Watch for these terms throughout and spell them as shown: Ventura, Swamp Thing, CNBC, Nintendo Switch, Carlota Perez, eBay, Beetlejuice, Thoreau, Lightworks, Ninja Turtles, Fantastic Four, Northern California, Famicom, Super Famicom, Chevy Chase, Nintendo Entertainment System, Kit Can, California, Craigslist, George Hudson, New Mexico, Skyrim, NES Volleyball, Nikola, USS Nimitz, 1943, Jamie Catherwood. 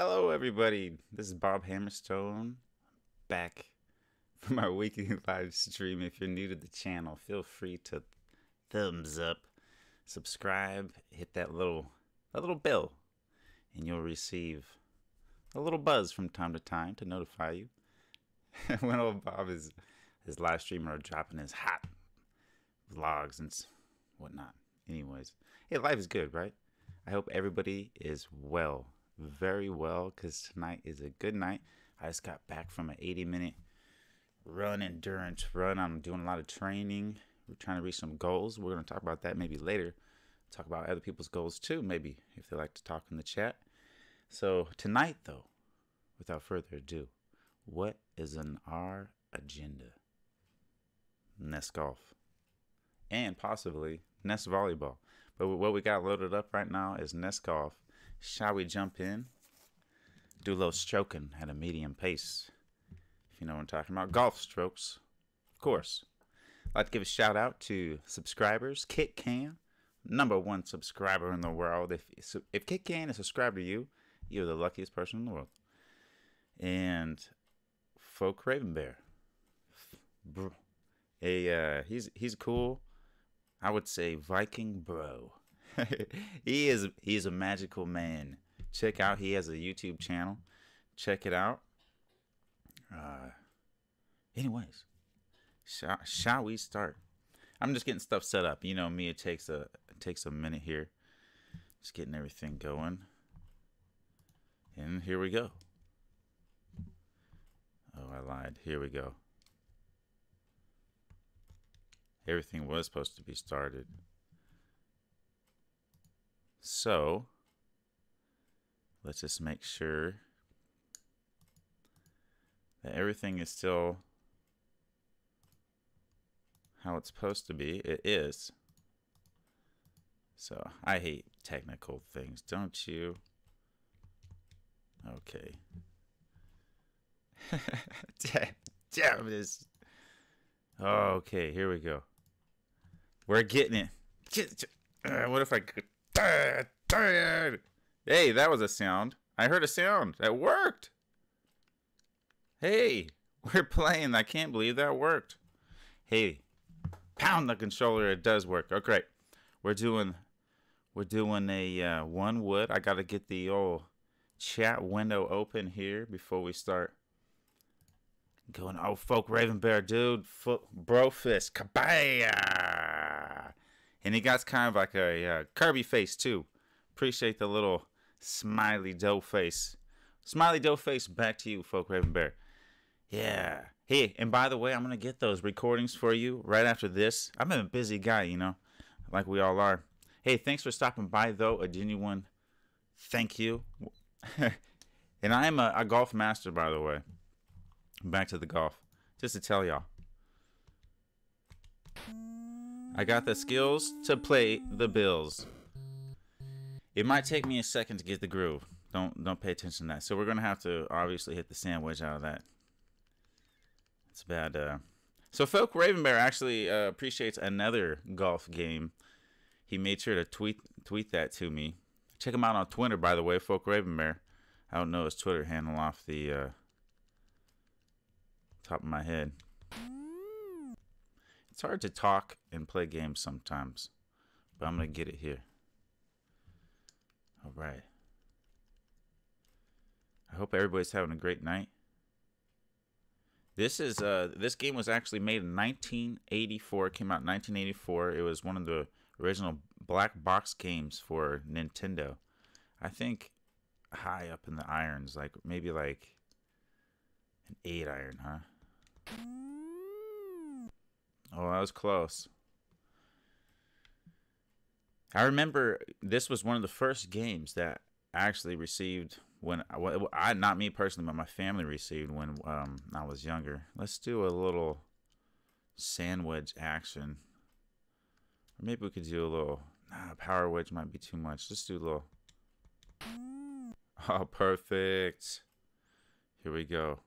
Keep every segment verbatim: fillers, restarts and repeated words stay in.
Hello everybody, this is Bob Hammerstone, back for my weekly live stream. If you're new to the channel, feel free to thumbs up, subscribe, hit that little, that little bell, and you'll receive a little buzz from time to time to notify you when old Bob is his live streamer or dropping his hot vlogs and whatnot. Anyways, hey, life is good, right? I hope everybody is well. Very well, because tonight is a good night. I just got back from an eighty minute run, endurance run. I'm doing a lot of training. We're trying to reach some goals. We're going to talk about that maybe later. Talk about other people's goals too, maybe, if they like to talk in the chat. So tonight, though, without further ado, what is on our agenda? N E S Golf. And possibly N E S Volleyball. But what we got loaded up right now is N E S Golf. Shall we jump in? Do a little stroking at a medium pace. If you know what I'm talking about. Golf strokes, of course. I'd like to give a shout out to subscribers. Kit Can, number one subscriber in the world. If, if Kit Can is subscribed to you, you're the luckiest person in the world. And Folk Raven Bear. A, uh, he's, he's cool. I would say Viking bro. he is he is a magical man. Check out, he has a YouTube channel. Check it out. Uh, anyways, shall, shall we start? I'm just getting stuff set up. You know me, it takes a it takes a minute here. Just getting everything going. And here we go. Oh, I lied. Here we go. Everything was supposed to be started. So, let's just make sure that everything is still how it's supposed to be. It is. So, I hate technical things, don't you? Okay. damn, damn this. Okay, here we go. We're getting it. Uh, what if I could... Hey, that was a sound. I heard a sound. That worked. Hey, we're playing. I can't believe that worked. Hey, pound the controller. It does work. Okay, right. we're doing, we're doing a uh, one wood. I gotta get the old chat window open here before we start going. Oh, Folk Raven Bear, dude, Fo bro fist, kabaya. And he got kind of like a uh, Kirby face, too. Appreciate the little smiley dough face. Smiley dough face, back to you, Folk Raven Bear. Yeah. Hey, and by the way, I'm going to get those recordings for you right after this. I've been a busy guy, you know, like we all are. Hey, thanks for stopping by, though. A genuine thank you. And I am a, a golf master, by the way. Back to the golf. Just to tell y'all. I got the skills to play the bills. It might take me a second to get the groove. Don't don't pay attention to that. So we're gonna have to obviously hit the sandwich out of that. It's bad. Uh... So Folk Raven Bear actually uh, appreciates another golf game. He made sure to tweet tweet that to me. Check him out on Twitter, by the way, Folk Raven Bear. I don't know his Twitter handle off the uh, top of my head. It's hard to talk and play games sometimes, but I'm going to get it here. All right. I hope everybody's having a great night. This is uh, this game was actually made in nineteen eighty-four. It came out in nineteen eighty-four. It was one of the original black box games for Nintendo. I think high up in the irons, like maybe like an eight iron, huh? Oh, that was close. I remember this was one of the first games that I actually received when I, I not me personally, but my family received when um, I was younger. Let's do a little sand wedge action. Or maybe we could do a little nah, power wedge might be too much. Let's do a little. Oh, perfect. Here we go.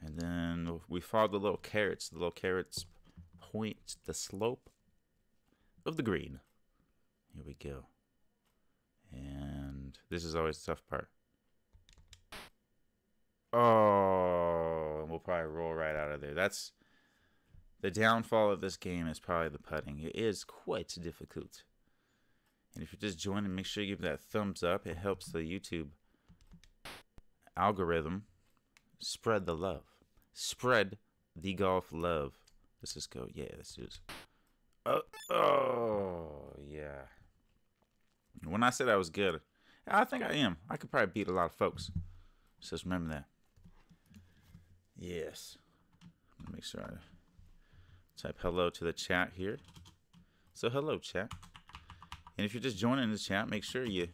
And then we follow the little carrots. The little carrots point the slope of the green. Here we go. And This is always the tough part. Oh, we'll probably roll right out of there. That's the downfall of this game, is probably the putting. It is quite difficult. And if you're just joining, make sure you give that thumbs up. It helps the YouTube algorithm spread the love. Spread the golf love. Let's just go. Yeah, let's do this. Oh, oh, yeah. When I said I was good, I think I am. I could probably beat a lot of folks. So just remember that. Yes. Make sure I type hello to the chat here. So hello, chat. And if you're just joining the chat, make sure you,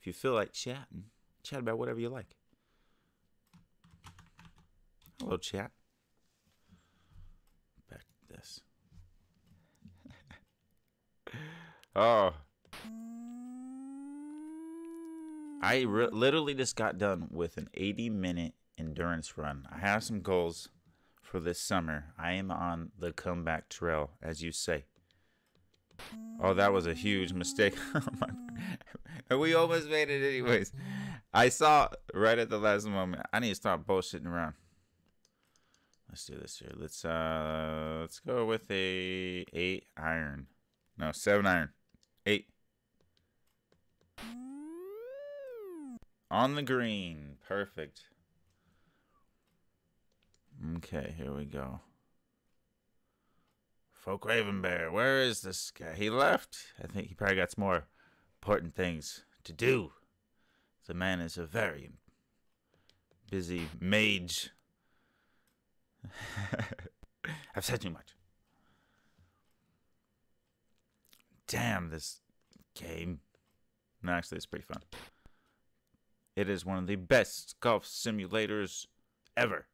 if you feel like chatting, chat about whatever you like. Hello, chat. Back to this. Oh. I literally just got done with an eighty minute endurance run. I have some goals for this summer. I am on the comeback trail, as you say. Oh, that was a huge mistake. We almost made it anyways. I saw right at the last moment. I need to stop bullshitting around. Let's do this here. Let's uh, let's go with a eight iron. No, seven iron. Eight. On the green. Perfect. Okay, here we go. Folk Raven Bear. Where is this guy? He left. I think he probably got some more important things to do. The man is a very busy mage. I've said too much. Damn, this game. No, actually, it's pretty fun. It is one of the best golf simulators ever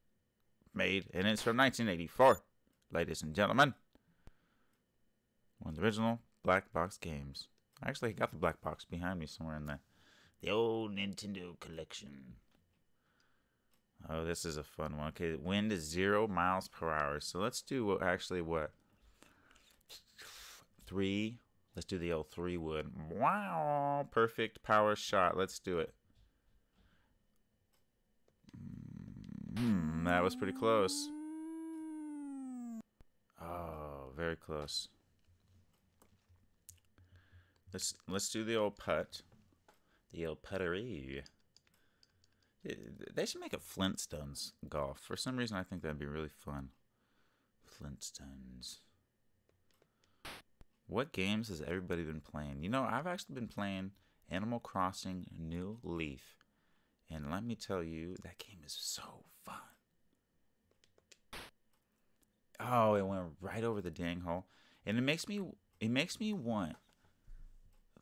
made, and it's from nineteen eighty-four, ladies and gentlemen. One of the original black box games. I actually got the black box behind me somewhere in the, the old Nintendo collection. Oh, this is a fun one. Okay, wind is zero miles per hour. So let's do what, actually what? Three. Let's do the old three wood. Wow, perfect power shot. Let's do it. Hmm, that was pretty close. Oh, very close. Let's let's do the old putt, the old puttery. They should make a Flintstones golf. For some reason, I think that'd be really fun. Flintstones. What games has everybody been playing? You know, I've actually been playing Animal Crossing New Leaf. And let me tell you, that game is so fun. Oh, it went right over the dang hole. And it makes me it makes me want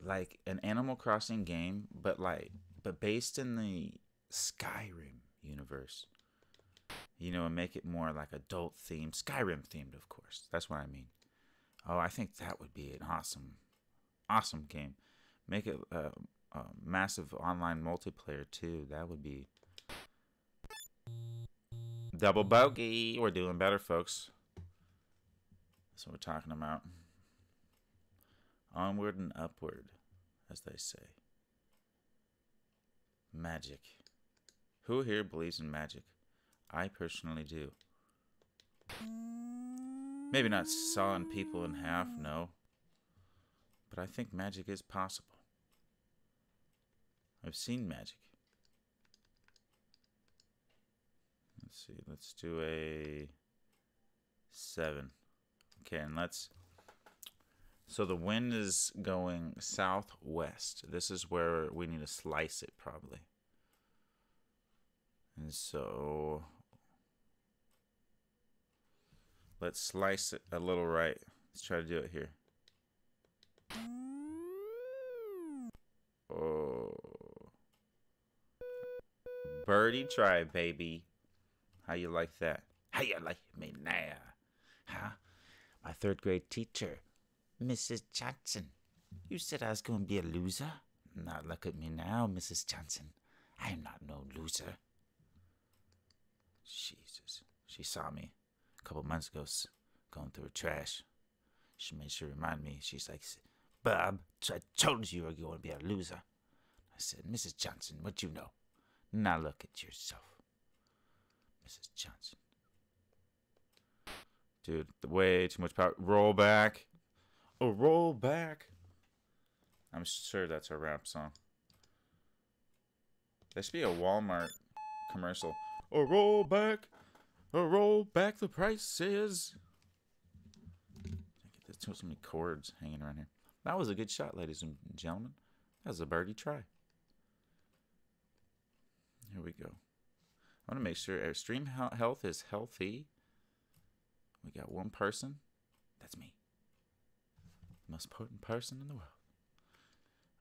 like an Animal Crossing game, but like but based in the Skyrim universe. You know, and make it more like adult themed, Skyrim themed, of course. That's what I mean. Oh, I think that would be an awesome, awesome game. Make it uh, a massive online multiplayer, too. That would be... Double bogey. We're doing better, folks. That's what we're talking about. Onward and upward, as they say. Magic. Who here believes in magic? I personally do. Maybe not sawing people in half, no. But I think magic is possible. I've seen magic. Let's see, let's do a seven. Okay, and let's... So the wind is going southwest. This is where we need to slice it, probably. And so... Let's slice it a little right. Let's try to do it here. Oh. Birdie try, baby. How you like that? How you like me now? Huh? My third grade teacher, Missus Johnson. You said I was going to be a loser? Now look at me now, Missus Johnson. I am not no loser. Jesus. She saw me. Couple months ago, going through her trash. She made sure to remind me. She's like, Bob, I told you you were going to be a loser. I said, Missus Johnson, what you know? Now look at yourself. Missus Johnson. Dude, way too much power. Roll back. Oh, roll back. I'm sure that's a rap song. There should be a Walmart commercial. Oh, roll back. Oh, roll back the prices. There's too many cords hanging around here. That was a good shot, ladies and gentlemen. That was a birdie try. Here we go. I want to make sure our stream health is healthy. We got one person. That's me. Most potent person in the world.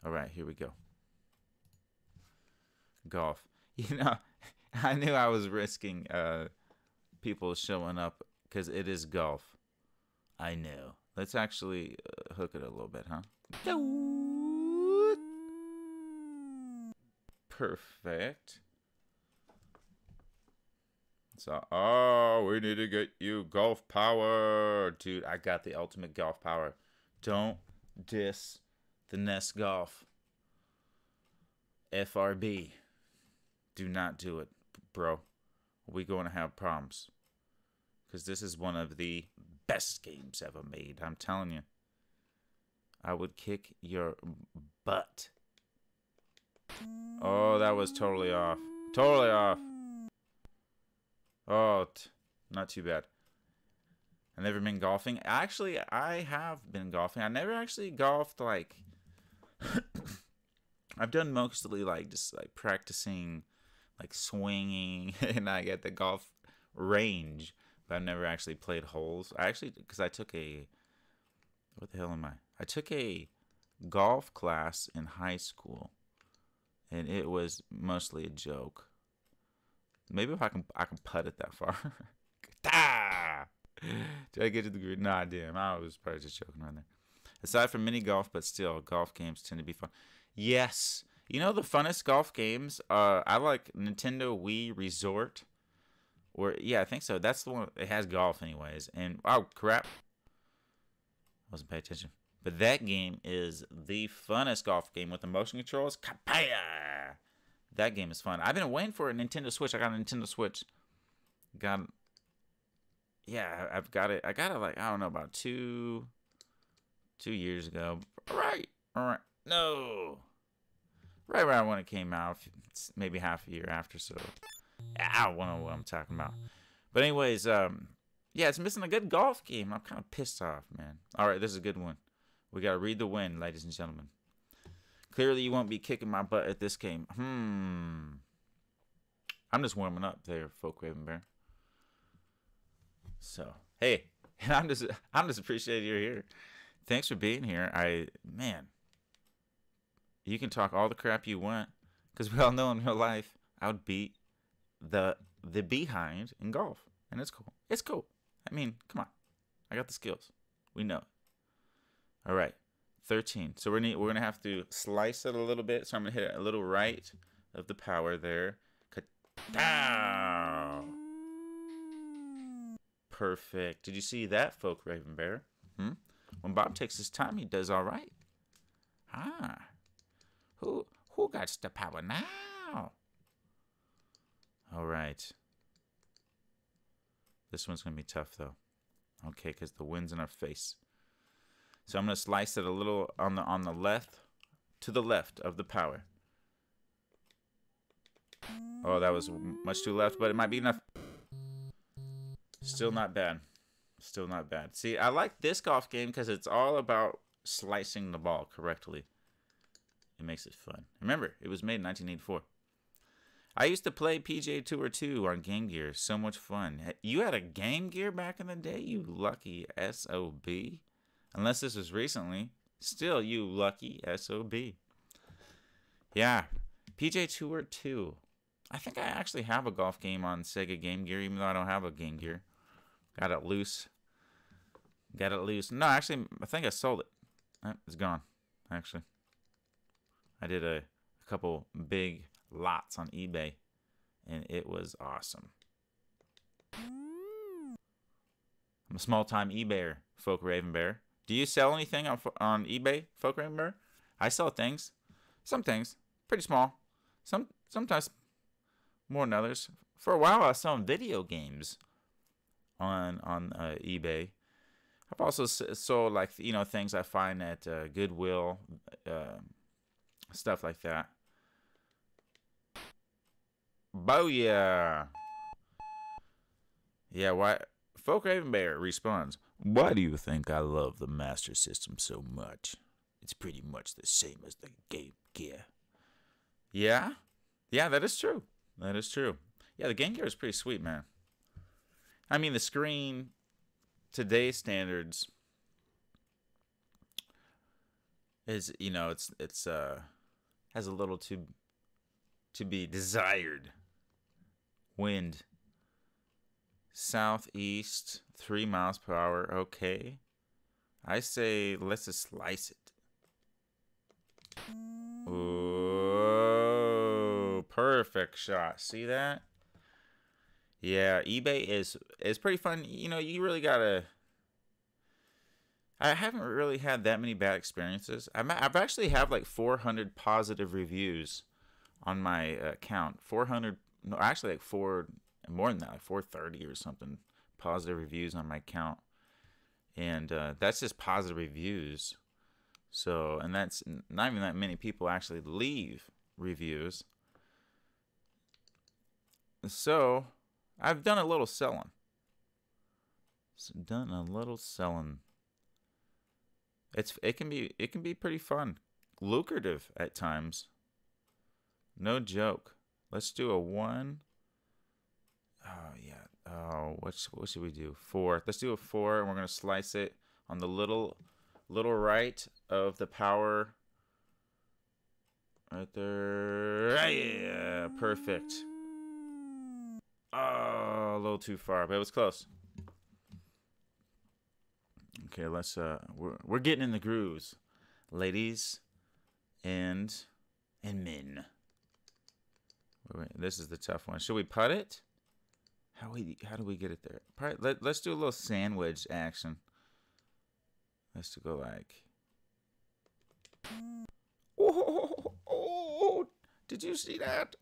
Alright, here we go. Golf. You know, I knew I was risking uh, people showing up because it is golf. I knew. Let's actually uh, hook it a little bit, huh? Perfect. So, oh, we need to get you golf power. Dude, I got the ultimate golf power. Don't diss the N E S Golf. F R B. Do not do it, bro. We're going to have problems. Because this is one of the best games ever made. I'm telling you. I would kick your butt. Oh, that was totally off. Totally off. Oh, t not too bad. I've never been golfing. Actually, I have been golfing. I never actually golfed, like... I've done mostly, like, just, like, practicing, like, swinging, and I get the golf range. But I've never actually played holes. I actually... Because I took a... What the hell am I? I took a golf class in high school. And it was mostly a joke. Maybe if I can, I can putt it that far. Ah! Did I get to the green? Nah, damn. I was probably just joking around there. Aside from mini golf, but still, golf games tend to be fun. Yes. You know the funnest golf games? Uh, I like Nintendo Wii Resort. Or, yeah, I think so. That's the one. It has golf anyways. And, oh, crap. Wasn't paying attention. But that game is the funnest golf game with the motion controls. Kapaya! That game is fun. I've been waiting for a Nintendo Switch. I got a Nintendo Switch. Got, yeah, I've got it. I got it like, I don't know, about two, two years ago. Right, right, no. Right around when it came out, it's maybe half a year after, so. I don't know what I'm talking about. But anyways, um, yeah, it's missing a good golf game. I'm kind of pissed off, man. All right, this is a good one. We got to read the wind, ladies and gentlemen. Clearly, you won't be kicking my butt at this game. Hmm. I'm just warming up there, Folk Raven Bear. So, hey, I'm just, I'm just appreciating you're here. Thanks for being here. I, man, you can talk all the crap you want, because we all know in real life, I would beat the the behind in golf, and it's cool. It's cool. I mean, come on, I got the skills. We know it. All right. thirteen. So we're gonna, we're gonna have to slice it a little bit. So I'm gonna hit it a little right of the power there. Ka-dow! Perfect. Did you see that, Folk Raven Bear? Hmm? When Bob takes his time, he does all right. Ah. Who who got the power now? All right. This one's gonna be tough though. Okay, because the wind's in our face. So I'm gonna slice it a little on the on the left, to the left of the power. Oh, that was much too left, but it might be enough. Still not bad. Still not bad. See, I like this golf game because it's all about slicing the ball correctly. It makes it fun. Remember, it was made in nineteen eighty-four. I used to play P G A Tour two on Game Gear. So much fun. You had a Game Gear back in the day, you lucky S O B. Unless this was recently. Still, you lucky S O B. Yeah. P G A Tour two. I think I actually have a golf game on Sega Game Gear, even though I don't have a Game Gear. Got it loose. Got it loose. No, actually, I think I sold it. It's gone, actually. I did a, a couple big lots on eBay, and it was awesome. I'm a small-time eBayer, Folk Raven Bear. Do you sell anything on on eBay, Folk Raven Bear? I sell things, some things, pretty small. Some sometimes more than others. For a while, I was selling video games on on uh, eBay. I've also sold, like, you know, things I find at uh, Goodwill, uh, stuff like that. Booyah! Yeah, why? Folk Raven Bear responds, "Why do you think I love the Master System so much? It's pretty much the same as the Game Gear." Yeah? Yeah, that is true. That is true. Yeah, the Game Gear is pretty sweet, man. I mean, the screen, today's standards, is, you know, it's it's uh has a little to to be desired. Wind southeast, three miles per hour. Okay, I say let's just slice it. Oh, perfect shot. See that? Yeah, eBay is is pretty fun. You know, you really gotta. I haven't really had that many bad experiences. I'm, I've actually have like four hundred positive reviews on my account. four hundred, no, actually like four. More than that, like four thirty or something, positive reviews on my account, and uh, that's just positive reviews. So, and that's not even that many people actually leave reviews. So, I've done a little selling. So done a little selling. It's it can be it can be pretty fun, lucrative at times. No joke. Let's do a one. Oh, yeah. Oh, what, what should we do? Four. Let's do a four, and we're going to slice it on the little little right of the power. Right there. Yeah, perfect. Oh, a little too far, but it was close. Okay, let's, uh, we're, we're getting in the grooves, ladies and, and men. Wait, this is the tough one. Should we putt it? How we how do we get it there? Probably, let, let's do a little sandwich action. Let's go like. Oh, oh! Did you see that?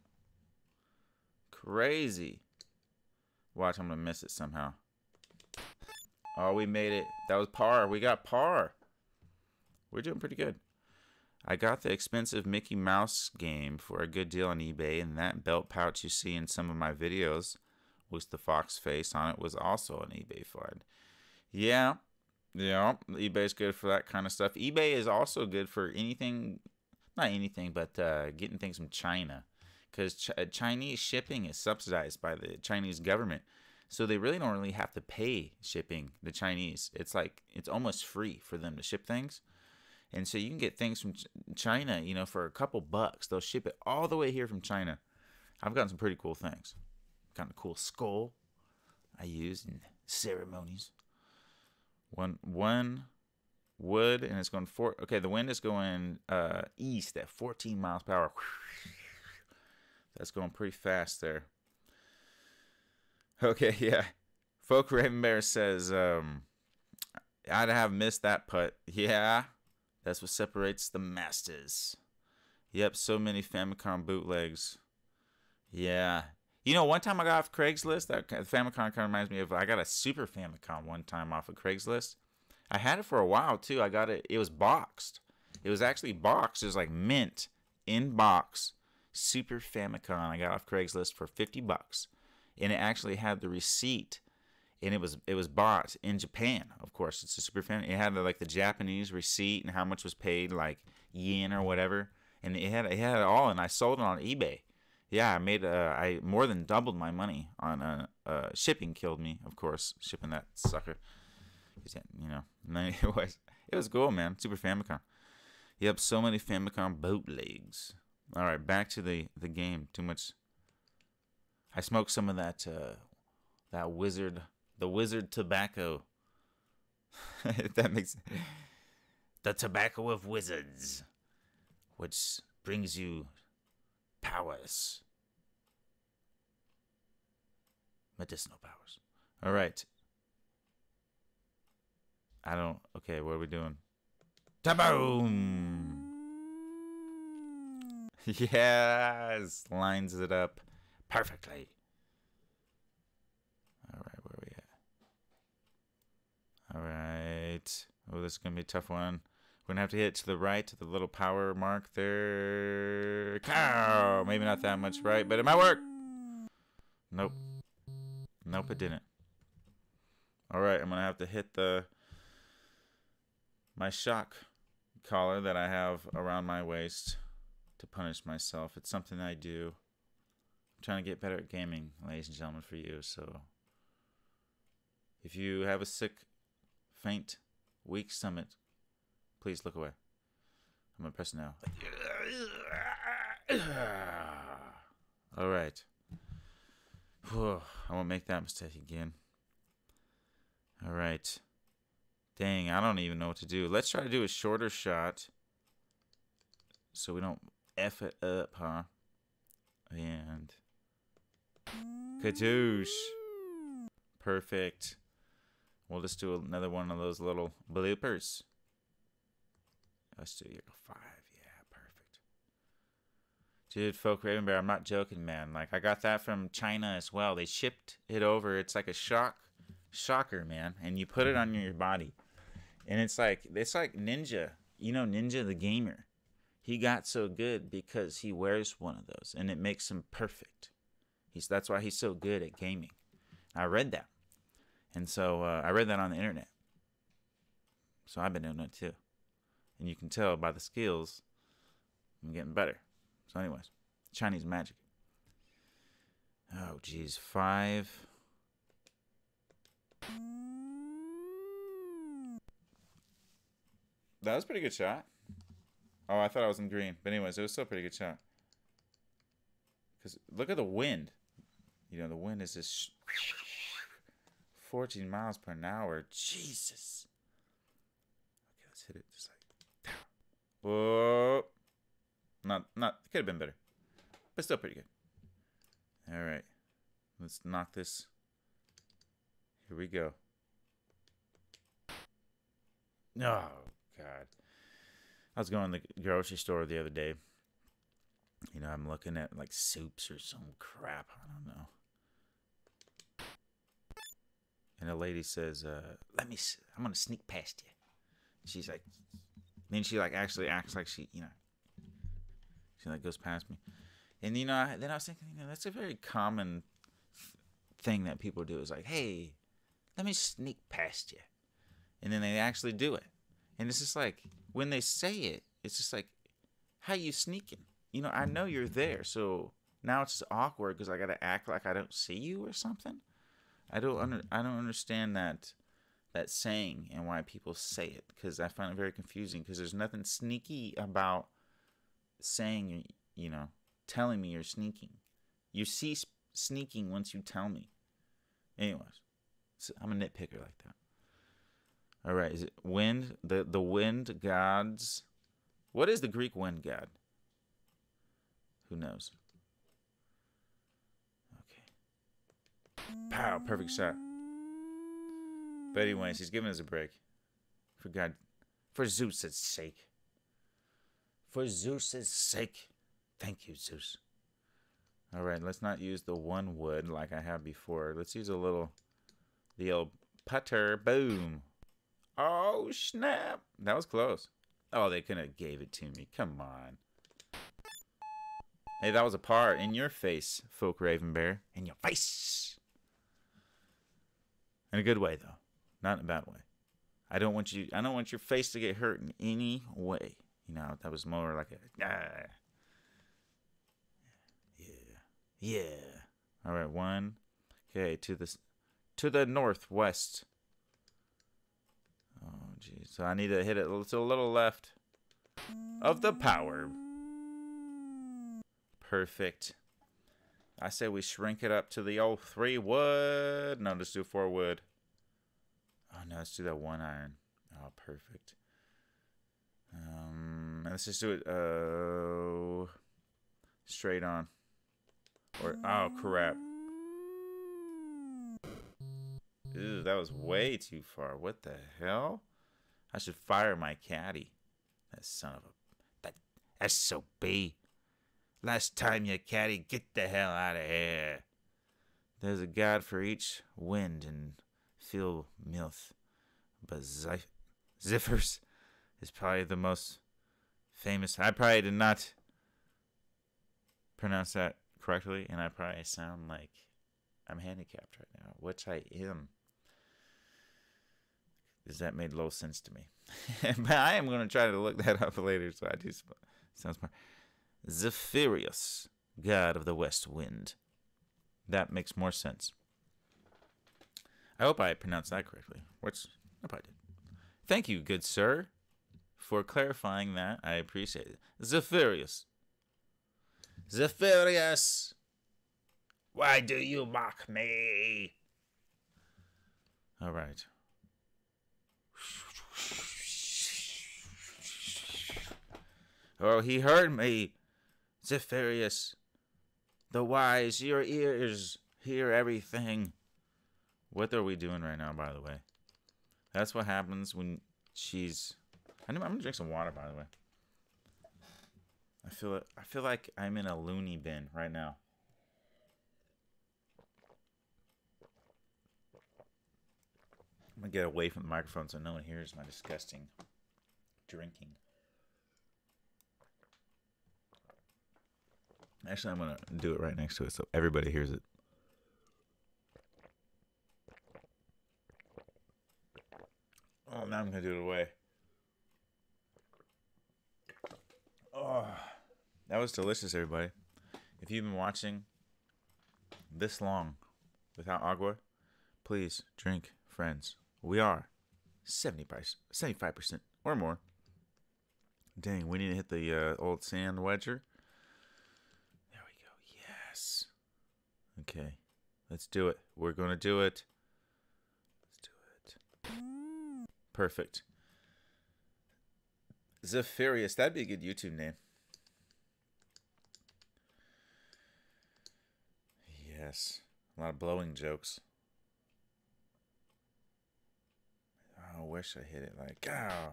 Crazy. Watch, I'm gonna miss it somehow. Oh, we made it. That was par. We got par. We're doing pretty good. I got the expensive Mickey Mouse game for a good deal on eBay, and that belt pouch you see in some of my videos, with the fox face on it, was also an eBay find. Yeah, yeah, eBay's good for that kind of stuff. eBay is also good for anything, not anything, but uh, getting things from China, because Ch Chinese shipping is subsidized by the Chinese government, so they really don't really have to pay shipping. The Chinese, it's like, it's almost free for them to ship things, and so you can get things from Ch China, you know, for a couple bucks. They'll ship it all the way here from China. I've gotten some pretty cool things. Kind of cool skull I used in ceremonies. One one wood, and it's going four. Okay, the wind is going uh, east at fourteen miles per hour. That's going pretty fast there. Okay, yeah. Folk Raven Bear says, um, I'd have missed that putt. Yeah, that's what separates the masters. Yep, so many Famicom bootlegs. Yeah. You know, one time I got off Craigslist, that Famicom kind of reminds me of, I got a Super Famicom one time off of Craigslist. I had it for a while, too. I got it, it was boxed. It was actually boxed. It was like mint, in box, Super Famicom. I got off Craigslist for fifty bucks, and it actually had the receipt, and it was it was bought in Japan, of course. It's a Super Famicom. It had, like, the Japanese receipt and how much was paid, like yen or whatever, and it had, it had it all, and I sold it on eBay. Yeah, I made. Uh, I more than doubled my money on uh, uh, shipping. Killed me, of course, shipping that sucker. You know, it was it was cool, man. Super Famicom. Yep, so many Famicom bootlegs. All right, back to the the game. Too much. I smoked some of that uh, that wizard, the wizard tobacco. If that makes sense. The tobacco of wizards, which brings you powers, medicinal powers. All right. I don't. Okay, what are we doing? Ta-boom! Yes! Lines it up perfectly. Alright, where are we at? Alright. Oh, this is going to be a tough one. We're going to have to hit to the right, to the little power mark there. Cow! Maybe not that much right, but it might work! Nope. Nope, it didn't. Alright, I'm going to have to hit the... my shock collar that I have around my waist to punish myself. It's something I do. I'm trying to get better at gaming, ladies and gentlemen, for you. So if you have a sick, faint, weak stomach, please look away. I'm going to press now. Alright. I won't make that mistake again. Alright. Dang, I don't even know what to do. Let's try to do a shorter shot so we don't F it up, huh? And... kadoosh! Perfect. We'll just do another one of those little bloopers. Let's do year five. Yeah, perfect. Dude, Folk Raven Bear, I'm not joking, man. Like, I got that from China as well. They shipped it over. It's like a shock shocker, man. And you put it on your body. And it's like, it's like Ninja, you know, Ninja the Gamer. He got so good because he wears one of those, and it makes him perfect. He's that's why he's so good at gaming. I read that, and so uh, I read that on the internet. So I've been doing it too, and you can tell by the skills, I'm getting better. So, anyways, Chinese magic. Oh, geez, five. That was a pretty good shot. Oh, I thought I was in green. But anyways, it was still a pretty good shot. Because look at the wind. You know, the wind is just fourteen miles per hour. Jesus. Okay, let's hit it just like... whoa. Not, not, it could have been better. But still pretty good. All right. Let's knock this. Here we go. No, oh, God. I was going to the grocery store the other day. You know, I'm looking at like soups or some crap. I don't know. And a lady says, uh, "Let me. S I'm gonna sneak past you." She's like, then she like actually acts like she, you know, she like goes past me. And you know, I, then I was thinking, you know, that's a very common thing that people do is like, "Hey, let me sneak past you," and then they actually do it. And it's just like. When they say it, it's just like, how you sneaking? You know, I know you're there, so now it's just awkward because I gotta act like I don't see you or something. I don't under, I don't understand that that saying and why people say it because I find it very confusing because there's nothing sneaky about saying, you know, telling me you're sneaking. You cease sneaking once you tell me. Anyways, so I'm a nitpicker like that. All right, is it wind? The, the wind gods. What is the Greek wind god? Who knows? Okay. Pow, perfect shot. But anyways, he's giving us a break. For God, for Zeus's sake. For Zeus's sake. Thank you, Zeus. All right, let's not use the one wood like I have before. Let's use a little, the old putter. Boom. Oh, snap. That was close. Oh, they couldn't have gave it to me. Come on. Hey, that was a par in your face, Folk Raven Bear. In your face. In a good way, though. Not in a bad way. I don't want you. I don't want your face to get hurt in any way. You know, that was more like a... ah. Yeah. Yeah. All right, one. Okay, to the, to the northwest. Oh, geez. So I need to hit it to a little left of the power. Perfect. I say we shrink it up to the old three wood. No, let's do four wood. Oh, no, let's do that one iron. Oh, perfect. Um, let's just do it uh, straight on. Or oh, crap. Ew, that was way too far. What the hell? I should fire my caddy. That son of a... that S O B. Last time you caddy, get the hell out of here. There's a god for each wind and feel milth, but Ziffers is probably the most famous. I probably did not pronounce that correctly, and I probably sound like I'm handicapped right now, which I am. Because that made little sense to me. But I am going to try to look that up later, so I do sound smart. Zephyrus, god of the west wind. That makes more sense. I hope I pronounced that correctly, which I probably did. Thank you, good sir, for clarifying that. I appreciate it. Zephyrus. Zephyrus, why do you mock me? All right. Oh, he heard me. Zephyrus, the wise, your ears hear everything. What are we doing right now, by the way? That's what happens when she's... I'm going to drink some water, by the way. I feel, I feel like I'm in a loony bin right now. I'm going to get away from the microphone so no one hears my disgusting drinking. Actually, I'm going to do it right next to it so everybody hears it. Oh, now I'm going to do it away. Oh, that was delicious, everybody. If you've been watching this long without agua, please drink, friends. We are seventy-five percent or more. Dang, we need to hit the uh, old sand wedger. There we go. Yes. Okay. Let's do it. We're going to do it. Let's do it. Perfect. Zephyrus. That'd be a good YouTube name. Yes. A lot of blowing jokes. I wish I hit it like... Oh.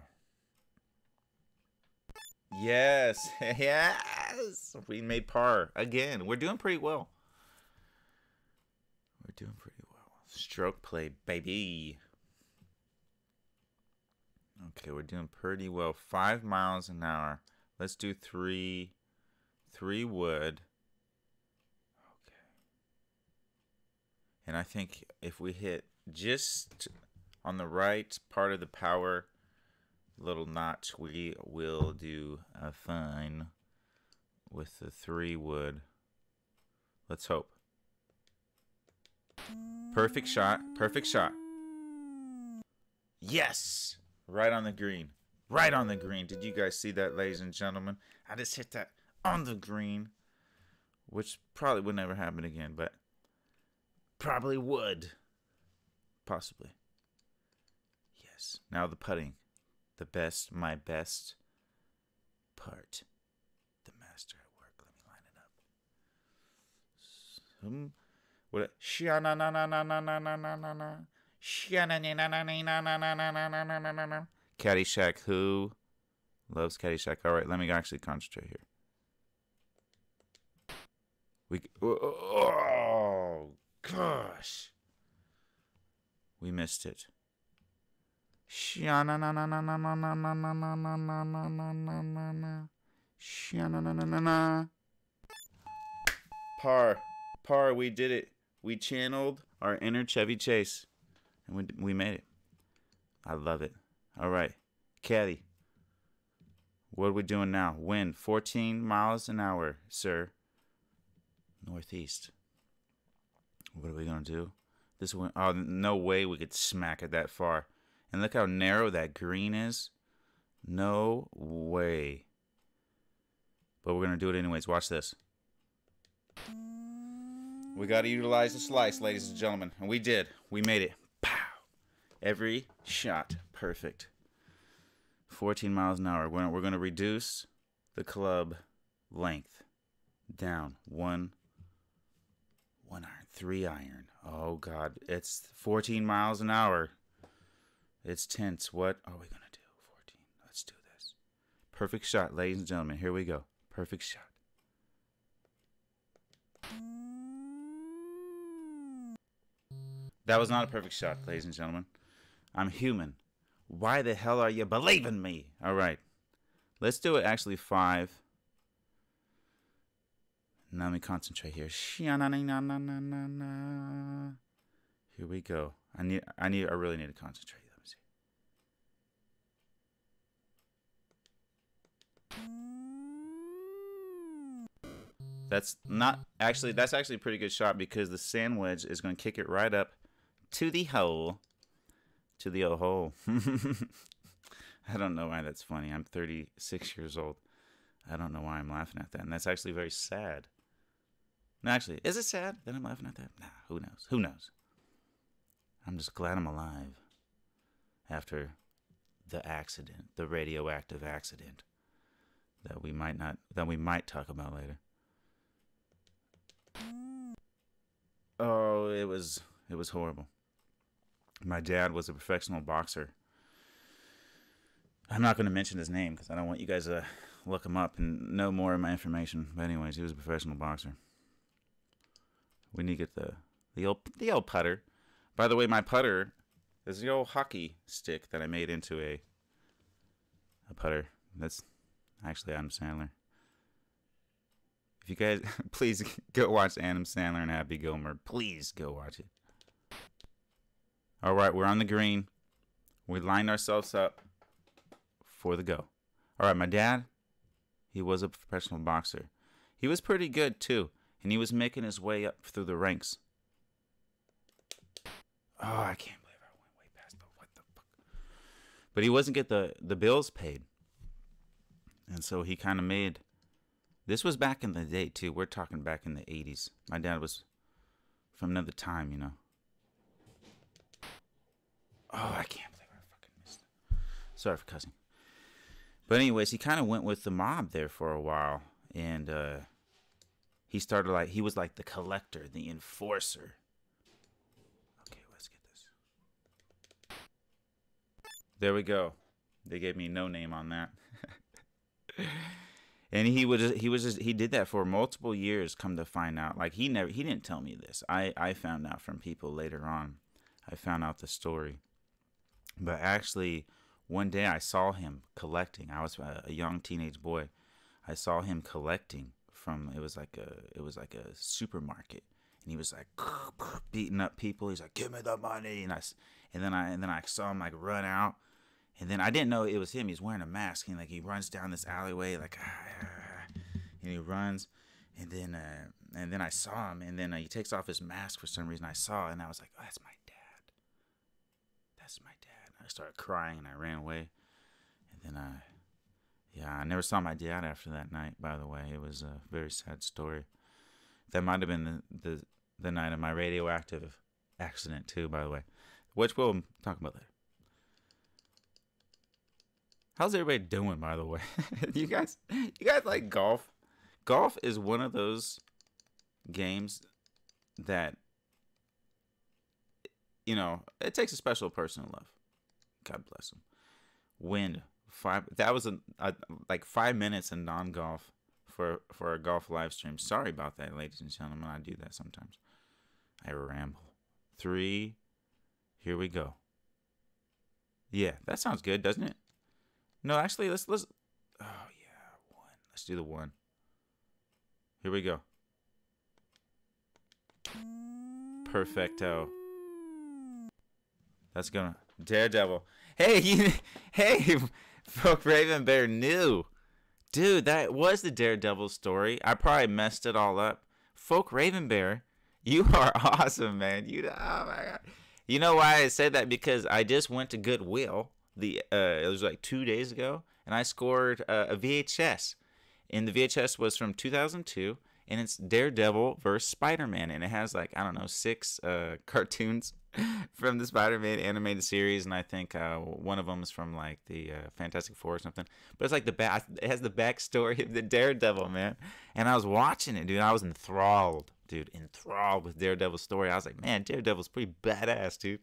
Yes. Yes. We made par. Again. We're doing pretty well. We're doing pretty well. Stroke play, baby. Okay, we're doing pretty well. Five miles an hour. Let's do three, three wood. Okay. And I think if we hit just on the right part of the power little notch, we will do a fine with the three wood. Let's hope. Perfect shot. Perfect shot. Yes. Right on the green. Right on the green. Did you guys see that, ladies and gentlemen? I just hit that on the green. Which probably would never happen again, but probably would. Possibly. Yes. Now the putting. The best, my best part. The master at work. Let me line it up. Some, what a, na na na na na na na na na. Caddyshack, who loves Caddyshack? All right, let me actually concentrate here. We oh gosh, we missed it. Par, par, we did it. We channeled our inner Chevy Chase. And we, we made it. I love it. All right. Caddy. What are we doing now? Wind. fourteen miles an hour, sir. Northeast. What are we going to do? This wind. Oh, no way we could smack it that far. And look how narrow that green is. No way. But we're going to do it anyways. Watch this. We got to utilize the slice, ladies and gentlemen. And we did. We made it. Every shot perfect. fourteen miles an hour. We're, we're going to reduce the club length down. One, one iron, three iron. Oh, God. It's fourteen miles an hour. It's tense. What are we going to do? fourteen. Let's do this. Perfect shot, ladies and gentlemen. Here we go. Perfect shot. That was not a perfect shot, ladies and gentlemen. I'm human. Why the hell are you believing me? All right. Let's do it actually five. Now let me concentrate here. Here we go. I need I need I really need to concentrate. Let me see. That's not actually that's actually a pretty good shot because the sand wedge is gonna kick it right up to the hole. To the old hole. I don't know why that's funny. I'm thirty-six years old. I don't know why I'm laughing at that. And that's actually very sad. No, actually, is it sad that I'm laughing at that? Nah, who knows? Who knows? I'm just glad I'm alive after the accident, the radioactive accident that we might not, that we might talk about later. Oh, it was, it was horrible. My dad was a professional boxer. I'm not going to mention his name because I don't want you guys to look him up and know more of my information. But anyways, he was a professional boxer. We need to get the the old the old putter. By the way, my putter is the old hockey stick that I made into a a putter. That's actually Adam Sandler. If you guys please go watch Adam Sandler and Happy Gilmore. Please go watch it. All right, we're on the green. We lined ourselves up for the go. All right, my dad, he was a professional boxer. He was pretty good, too, and he was making his way up through the ranks. Oh, I can't believe I went way past the what the fuck. But he wasn't get the, the bills paid, and so he kind of made... This was back in the day, too. We're talking back in the eighties. My dad was from another time, you know. Oh, I can't believe I fucking missed it. Sorry for cussing. But anyways, he kind of went with the mob there for a while, and uh, he started like he was like the collector, the enforcer. Okay, let's get this. There we go. They gave me no name on that. And he was he was just, he did that for multiple years. Come to find out, like he never he didn't tell me this. I I found out from people later on. I found out the story, but actually. One day I saw him collecting. I was a young teenage boy. I saw him collecting from it was like a it was like a supermarket, and he was like beating up people. He's like, "Give me the money!" And I and then I and then I saw him like run out, and then I didn't know it was him. He's wearing a mask, and like he runs down this alleyway, like and he runs, and then uh, and then I saw him, and then uh, he takes off his mask for some reason. I saw, and I was like, "Oh, that's my dad. That's my dad." I started crying and I ran away, and then I, yeah, I never saw my dad after that night. By the way, it was a very sad story. That might have been the the, the night of my radioactive accident too. By the way, which we'll talk about later. How's everybody doing? By the way, you guys, you guys like golf? Golf is one of those games that you know it takes a special person to love. God bless him. Win five. That was a, a like five minutes in non-golf for for a golf live stream. Sorry about that, ladies and gentlemen. I do that sometimes. I ramble. Three. Here we go. Yeah, that sounds good, doesn't it? No, actually, let's let's. Oh yeah, one. Let's do the one. Here we go. Perfecto. That's gonna. Daredevil. Hey, you, hey, Folk Raven Bear knew. Dude, that was the Daredevil story. I probably messed it all up. Folk Raven Bear, you are awesome, man. You, oh my God. You know why I said that? Because I just went to Goodwill. The uh, it was like two days ago, and I scored uh, a V H S. And the V H S was from two thousand two, and it's Daredevil versus Spider-Man, and it has like, I don't know, six uh, cartoons from the Spider-Man animated series, and I think uh, one of them is from like the uh, Fantastic Four or something. But it's like the back, it has the backstory of the Daredevil, man. And I was watching it, dude. I was enthralled, dude, enthralled with Daredevil's story. I was like, man, Daredevil's pretty badass, dude.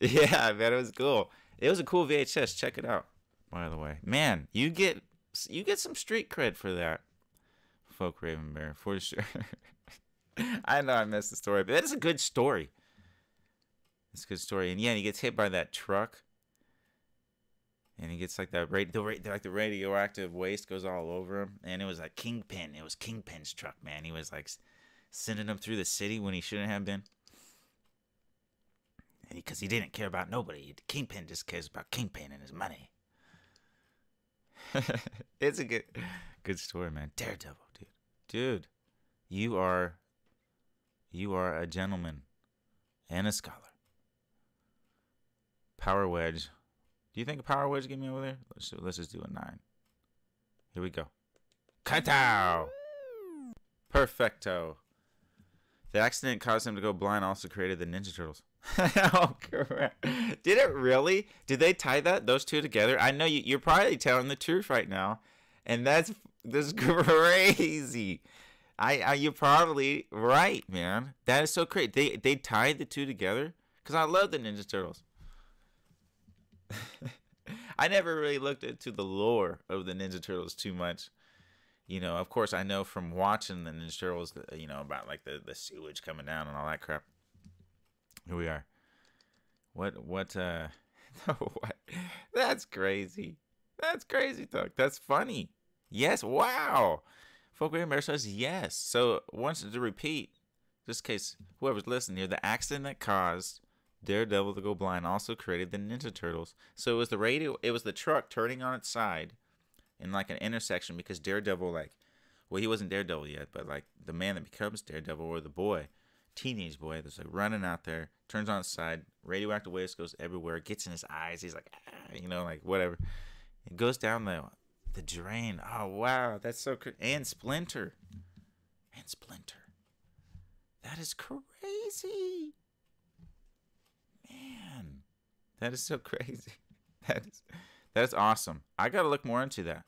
Yeah, man, it was cool. It was a cool V H S. Check it out, by the way. Man, you get you get some street cred for that, Folk Raven Bear, for sure. I know I missed the story, but that is a good story. It's a good story. And yeah, he gets hit by that truck. And he gets like that radio, the, the, like the radioactive waste goes all over him. And it was like Kingpin. It was Kingpin's truck, man. He was like sending him through the city when he shouldn't have been. Because he, he didn't care about nobody. Kingpin just cares about Kingpin and his money. It's a good, good story, man. Daredevil, dude. Dude, you are, you are a gentleman and a scholar. Power wedge. Do you think a power wedge get me over there? Let's, let's just do a nine. Here we go. Katao! Perfecto. The accident caused him to go blind, also created the Ninja Turtles. Oh, correct. Did it really? Did they tie that those two together? I know you, you're probably telling the truth right now. And that's this is crazy. I, I you're probably right, man. That is so crazy. They they tied the two together? Because I love the Ninja Turtles. I never really looked into the lore of the Ninja Turtles too much. You know, of course, I know from watching the Ninja Turtles, you know, about like the, the sewage coming down and all that crap. Here we are. What, what, uh, what? That's crazy. That's crazy, Doug. That's funny. Yes, wow. Folk Raven Bear says yes. So, once to repeat, just in case whoever's listening here, the accident that caused Daredevil to go blind also created the Ninja Turtles. So it was the radio, it was the truck turning on its side in like an intersection because Daredevil, like, well, he wasn't Daredevil yet, but like the man that becomes Daredevil, or the boy, teenage boy, that's like running out there, turns on its side, radioactive waste goes everywhere, gets in his eyes, he's like, ah, you know, like whatever. It goes down the the drain. Oh wow, that's so crazy. And Splinter, and Splinter, that is crazy. Man, that is so crazy. That is, that is awesome. I gotta look more into that.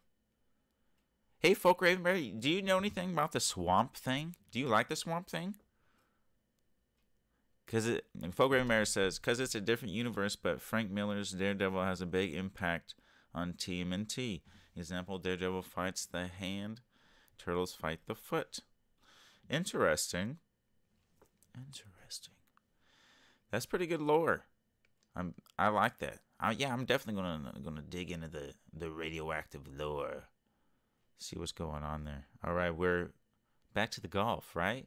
Hey, Folk Raven Bear, do you know anything about the Swamp Thing? Do you like the Swamp Thing? Cause it, and Folk Raven Bear says, cause it's a different universe, but Frank Miller's Daredevil has a big impact on T M N T. Example: Daredevil fights the hand, Turtles fight the foot. Interesting. Interesting. That's pretty good lore. I'm I like that. I, yeah, I'm definitely gonna gonna dig into the the radioactive lore. See what's going on there. All right, we're back to the golf, right?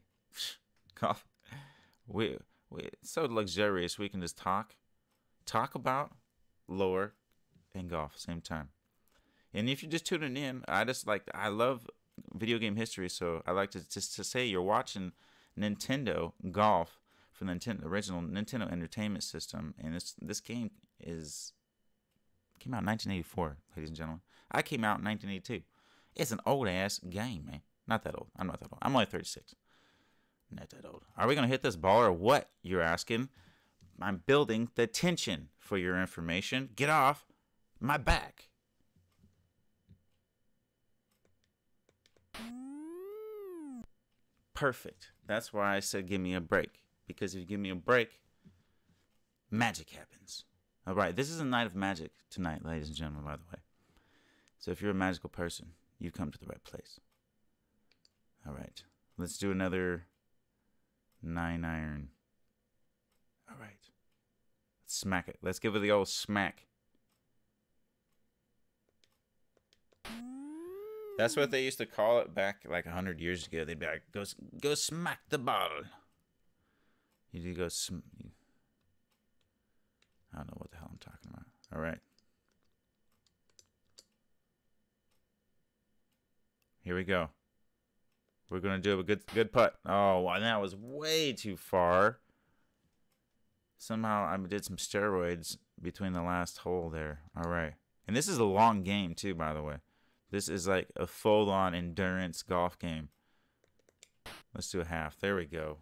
Golf. We we it's so luxurious. We can just talk, talk about lore and golf same time. And if you're just tuning in, I just like I love video game history, so I like to just to say you're watching Nintendo Golf. From the Nintendo, original Nintendo Entertainment System, and this this game is came out in nineteen eighty-four, ladies and gentlemen. I came out in nineteen eighty-two. It's an old ass game, man. Not that old. I'm not that old. I'm only thirty-six. Not that old. Are we gonna hit this ball or what? You're asking. I'm building the tension for your information. Get off my back. Perfect. That's why I said give me a break. Because if you give me a break, magic happens. All right, this is a night of magic tonight, ladies and gentlemen, by the way. So if you're a magical person, you've come to the right place. All right, let's do another nine iron. All right, let's smack it. Let's give it the old smack. That's what they used to call it back like a hundred years ago. They'd be like, go, go smack the ball. You do go sm I don't know what the hell I'm talking about. All right. Here we go. We're going to do a good good putt. Oh, wow, that was way too far. Somehow I did some steroids between the last hole there. All right. And this is a long game, too, by the way. This is like a full-on endurance golf game. Let's do a half. There we go.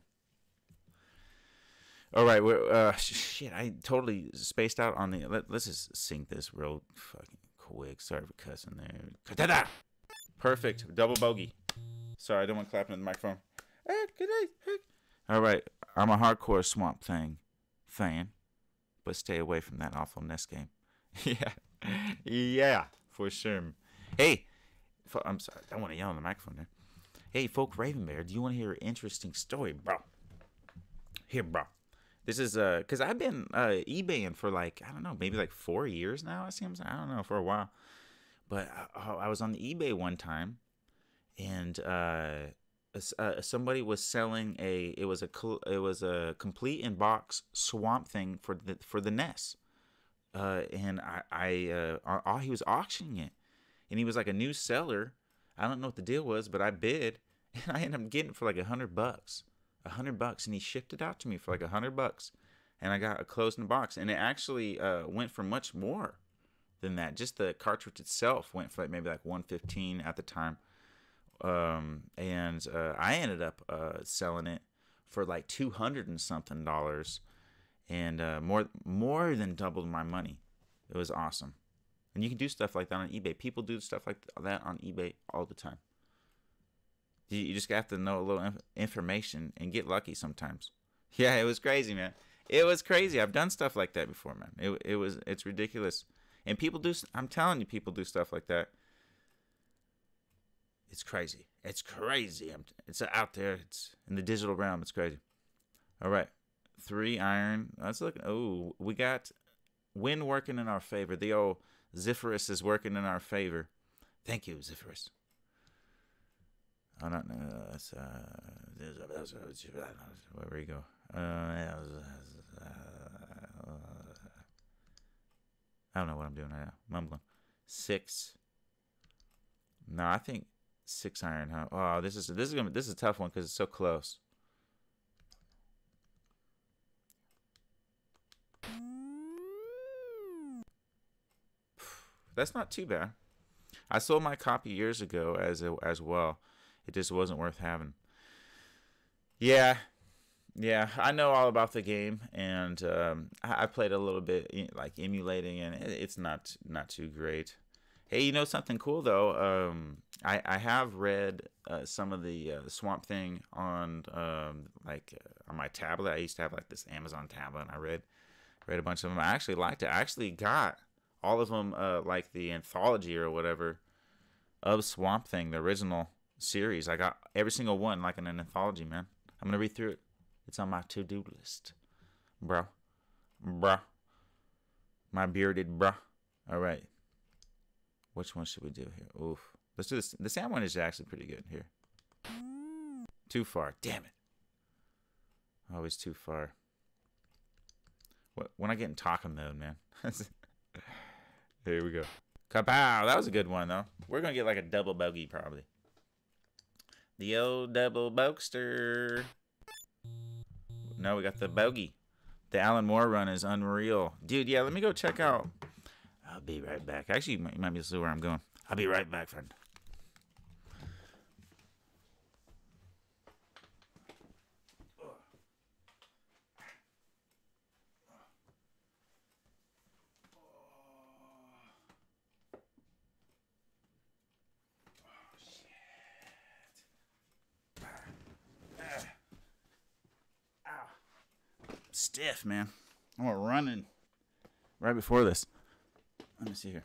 All right, we're, uh, shit, I totally spaced out on the... Let, let's just sync this real fucking quick. Sorry for cussing there. Perfect. Double bogey. Sorry, I don't want clapping in the microphone. All right, I'm a hardcore Swamp Thing fan, but stay away from that awful N E S game. Yeah. Yeah, for sure. Hey, I'm sorry. I don't want to yell on the microphone there. Hey, Folk Raven Bear, do you want to hear an interesting story, bro? Here, bro. This is uh, because I've been uh, eBaying for like, I don't know, maybe like four years now, it seems. I don't know, for a while. But I, I was on the eBay one time, and uh, uh, somebody was selling a, it was a, it was a complete in box Swamp Thing for the, for the N E S. Uh, and I, I uh, he was auctioning it, and he was like a new seller. I don't know what the deal was, but I bid, and I ended up getting it for like a hundred bucks. A hundred bucks, and he shipped it out to me for like a hundred bucks, and I got a closed in box, and it actually uh, went for much more than that. Just the cartridge itself went for like maybe like one fifteen at the time, um, and uh, I ended up uh, selling it for like two hundred and something dollars, and uh, more more than doubled my money. It was awesome, and you can do stuff like that on eBay. People do stuff like that on eBay all the time. You just have to know a little information and get lucky sometimes. Yeah, it was crazy, man. It was crazy. I've done stuff like that before, man. It it was it's ridiculous. And people do. I'm telling you, people do stuff like that. It's crazy. It's crazy. I'm, it's out there. It's in the digital realm. It's crazy. All right, three iron. Let's look. Oh, we got wind working in our favor. The old Zephyrus is working in our favor. Thank you, Zephyrus. I don't know. That's, uh, where we go? Uh, I don't know what I'm doing right now. Mumbling. Six. No, I think six iron. Huh? Oh, this is this is gonna this is a tough one because it's so close. That's not too bad. I sold my copy years ago as a, as well. It just wasn't worth having. Yeah, yeah. I know all about the game, and um, I, I played a little bit, like emulating, and it, it's not not too great. Hey, you know something cool though? Um, I I have read uh, some of the uh, Swamp Thing on um, like uh, on my tablet. I used to have like this Amazon tablet, and I read read a bunch of them. I actually liked it. I actually got all of them, uh, like the anthology or whatever of Swamp Thing, the original series. I got every single one, like in an anthology, man. I'm gonna read through it. It's on my to-do list, bro, bro. My bearded bro. All right, which one should we do here? Oof, let's do this. The sand one is actually pretty good here. Too far, damn it. Always too far. What when I get in talking mode, man. Here we go. Kapow! That was a good one, though. We're going to get like a double bogey, probably. The old double bogster. No, we got the bogey. The Alan Moore run is unreal. Dude, yeah, let me go check out. I'll be right back. Actually, you might, you might be able to see where I'm going. I'll be right back, friend. Stiff, man. I went running right before this. Let me see here.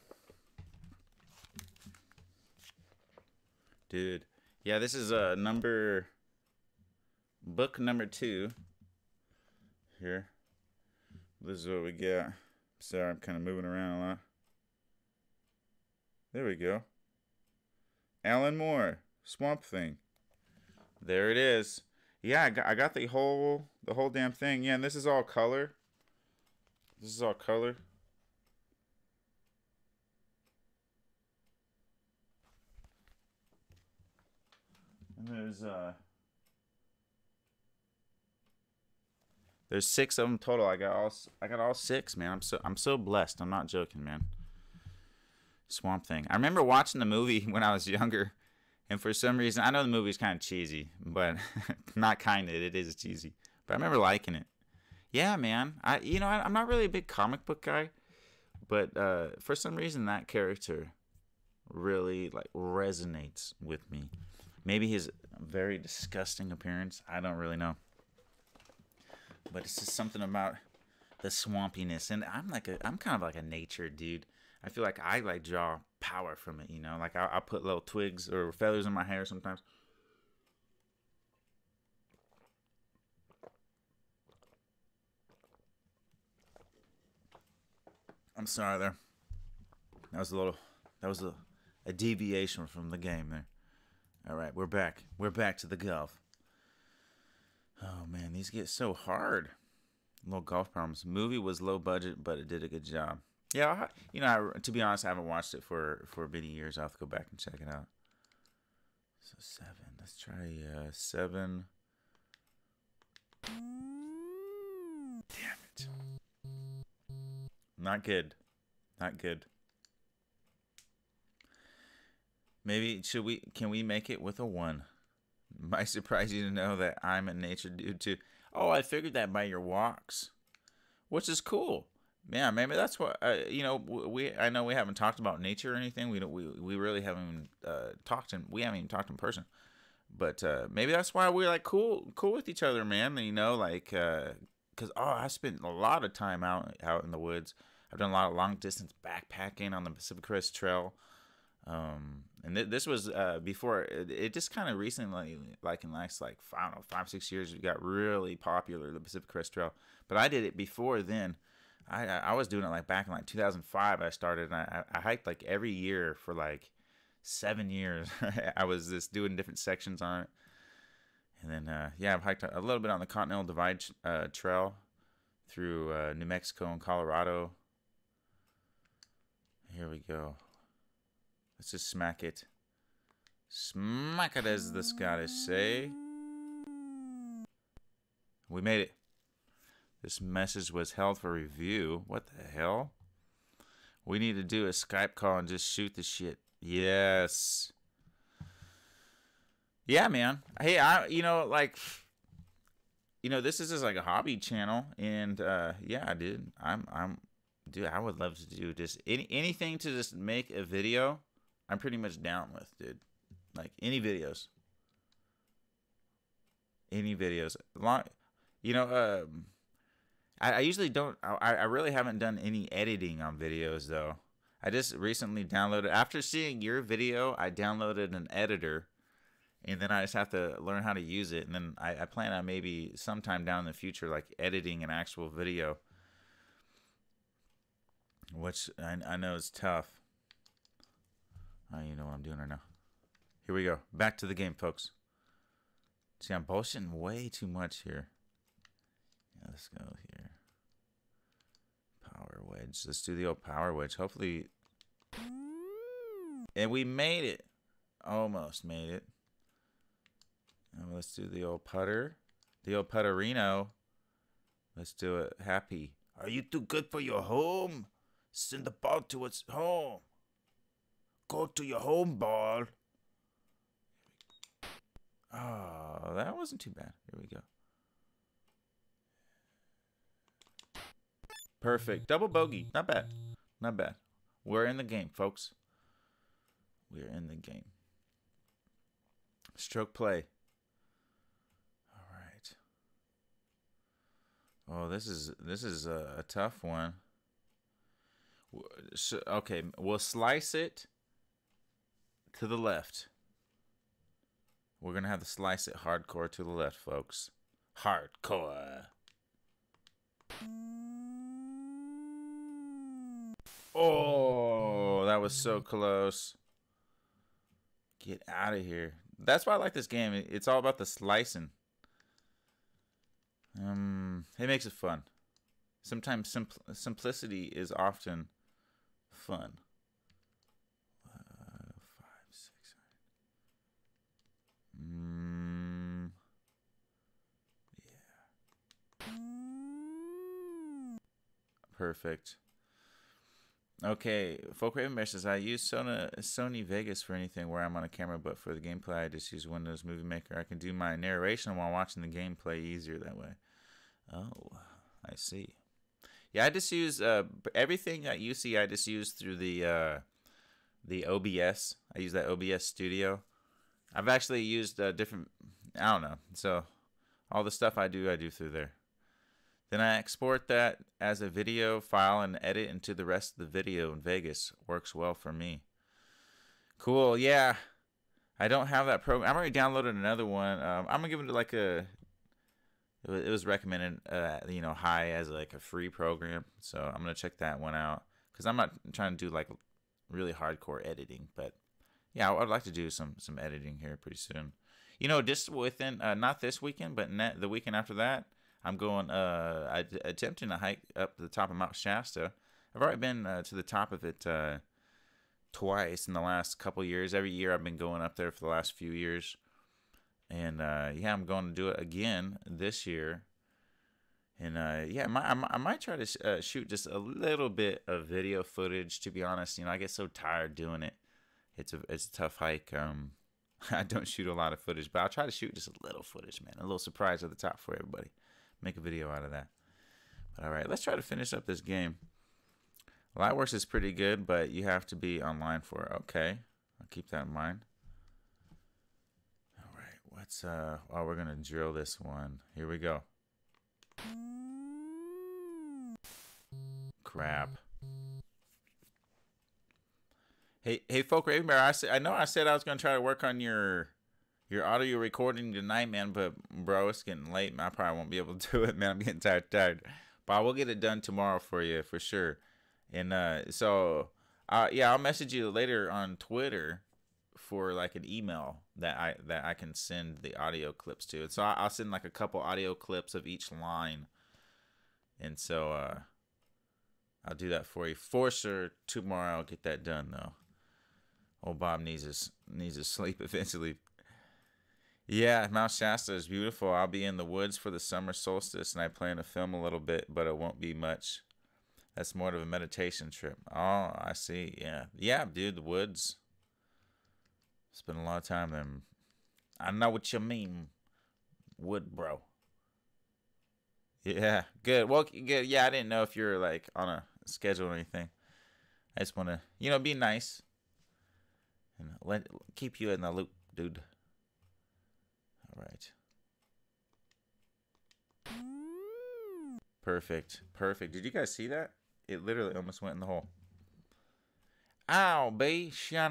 Dude. Yeah, this is uh, number... book number two. Here. This is what we got. Sorry, I'm kind of moving around a lot. There we go. Alan Moore. Swamp Thing. There it is. Yeah, I got, I got the whole... the whole damn thing. Yeah, and this is all color. This is all color. And there's uh there's six of them total. I got all I got all six, man. I'm so I'm so blessed. I'm not joking, man. Swamp Thing. I remember watching the movie when I was younger, and for some reason, I know the movie's kind of cheesy, but not kind of, it is cheesy. But I remember liking it. Yeah, man. I, you know, I, I'm not really a big comic book guy, but uh, for some reason that character really like resonates with me. Maybe his very disgusting appearance. I don't really know. But it's just something about the swampiness. And I'm like a, I'm kind of like a nature dude. I feel like I like draw power from it. You know, like I, I put little twigs or feathers in my hair sometimes. sorry there. That was a little, that was a, a deviation from the game there. All right, we're back. We're back to the golf. Oh, man, these get so hard. Little golf problems. Movie was low budget, but it did a good job. Yeah, you know, I, to be honest, I haven't watched it for, for many years. I'll have to go back and check it out. So seven. Let's try uh, seven. Damn it. Not good. Not good. Maybe, should we, can we make it with a one? It might surprise you to know that I'm a nature dude too. Oh, I figured that by your walks, which is cool. Yeah, maybe that's what, uh, you know, we, I know we haven't talked about nature or anything. We don't, we, we really haven't even, uh, talked in, we haven't even talked in person. But, uh, maybe that's why we're, like, cool, cool with each other, man. You know, like, uh, cause, oh, I spent a lot of time out, out in the woods. I've done a lot of long distance backpacking on the Pacific Crest Trail. Um, and th this was, uh, before, it, it just kind of recently, like in the last, like, I don't know, five, six years, it got really popular, the Pacific Crest Trail. But I did it before then. I, I was doing it, like, back in, like, two thousand five, I started, and I, I hiked, like, every year for, like, seven years. I was just doing different sections on it. And then, uh, yeah, I've hiked a little bit on the Continental Divide uh, Trail through uh, New Mexico and Colorado. Here we go. Let's just smack it. Smack it, as the Scottish say. We made it. This message was held for review. What the hell? We need to do a Skype call and just shoot the shit. Yes. Yeah, man. Hey, I, you know, like, you know, this is just like a hobby channel, and uh, yeah, dude, I'm, I'm, dude, I would love to do just any anything to just make a video. I'm pretty much down with, dude. Like any videos, any videos. Long, you know, um, I, I usually don't. I, I really haven't done any editing on videos though. I just recently downloaded, after seeing your video, I downloaded an editor, and then I just have to learn how to use it. And then I, I plan on maybe sometime down in the future, like editing an actual video, which I, I know is tough. Oh, you know what I'm doing right now. Here we go. Back to the game, folks. See, I'm bullshitting way too much here. Yeah, let's go here. Power wedge. Let's do the old power wedge. Hopefully. And we made it. Almost made it. And let's do the old putter. The old putterino. Let's do it. Happy. Are you too good for your home? Send the ball to its home. Go to your home, ball. Oh, that wasn't too bad. Here we go. Perfect. Double bogey. Not bad. Not bad. We're in the game, folks. We're in the game. Stroke play. All right. Oh, this is this is a, a tough one. So, okay, we'll slice it to the left. We're going to have to slice it hardcore to the left, folks. Hardcore. Oh, that was so close. Get out of here. That's why I like this game. It's all about the slicing. Um, it makes it fun. Sometimes simpl simplicity is often fun. Uh, five, six, nine. Mm, yeah. Perfect. Okay, Folk Raven Bear says, I use Sony, Sony Vegas for anything where I'm on a camera, but for the gameplay, I just use Windows Movie Maker. I can do my narration while watching the gameplay easier that way. Oh, I see. Yeah, I just use uh, everything that you see, I just use through the uh, the O B S. I use that O B S Studio. I've actually used uh, different, I don't know. So all the stuff I do, I do through there. Then I export that as a video file and edit into the rest of the video in Vegas. Works well for me. Cool, yeah. I don't have that program. I've already downloaded another one. Um, I'm gonna give it like a. It was recommended, uh, you know, high as like a free program. So I'm gonna check that one out. because I'm not trying to do like really hardcore editing, but yeah, I'd like to do some some editing here pretty soon. You know, just within uh, not this weekend, but net, the weekend after that, I'm going uh, I, attempting to hike up to the top of Mount Shasta. I've already been uh, to the top of it uh, twice in the last couple years. Every year I've been going up there for the last few years, and uh, yeah, I'm going to do it again this year. And uh, yeah, my, I, I might try to sh uh, shoot just a little bit of video footage. To be honest, you know, I get so tired doing it. It's a it's a tough hike. Um, I don't shoot a lot of footage, but I'll try to shoot just a little footage, man. A little surprise at the top for everybody. Make a video out of that. But all right, let's try to finish up this game. Lightworks is pretty good, but you have to be online for it. Okay, I'll keep that in mind. All right, what's uh? Oh, we're gonna drill this one. Here we go. Crap. Hey, hey, Folk Raven Bear, I said I know I said I was gonna try to work on your your audio recording tonight, man. But bro, it's getting late, man. I probably won't be able to do it, man. I'm getting tired, tired. But I will get it done tomorrow for you for sure. And uh, so uh, yeah, I'll message you later on Twitter for like an email that I that I can send the audio clips to. And so I, I'll send like a couple audio clips of each line. And so uh. I'll do that for you. For sure tomorrow I'll get that done though. Old Bob needs his needs his sleep eventually. Yeah, Mount Shasta is beautiful. I'll be in the woods for the summer solstice and I plan to film a little bit, but it won't be much. That's more of a meditation trip. Oh, I see. Yeah. Yeah, dude, the woods. Spend a lot of time there. I know what you mean. Wood bro. Yeah, good. Well, good. Yeah, I didn't know if you were like on a schedule or anything. I just want to, you know, be nice and let keep you in the loop, dude. All right. Perfect. Perfect. Did you guys see that? It literally almost went in the hole. Ow, baby. Shooter.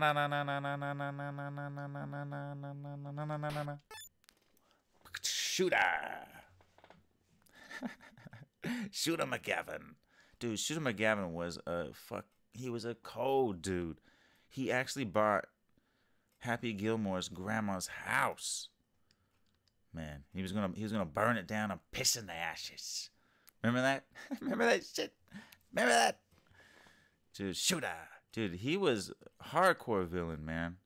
Shooter McGavin. Dude, Shooter McGavin was a fuck. He was a cold dude. He actually bought Happy Gilmore's grandma's house. Man, he was gonna he was gonna burn it down and piss in the ashes. Remember that? Remember that shit? Remember that? Dude, Shooter. Dude, he was a hardcore villain, man.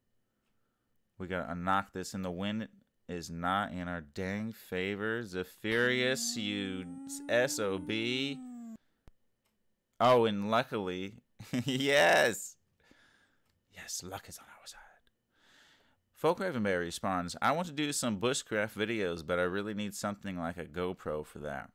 We gotta knock this in the wind. Is not in our dang favor. Zephirius, you S O B. Oh, and luckily, yes. Yes, luck is on our side. Folk Ravenberry responds, I want to do some bushcraft videos, but I really need something like a GoPro for that.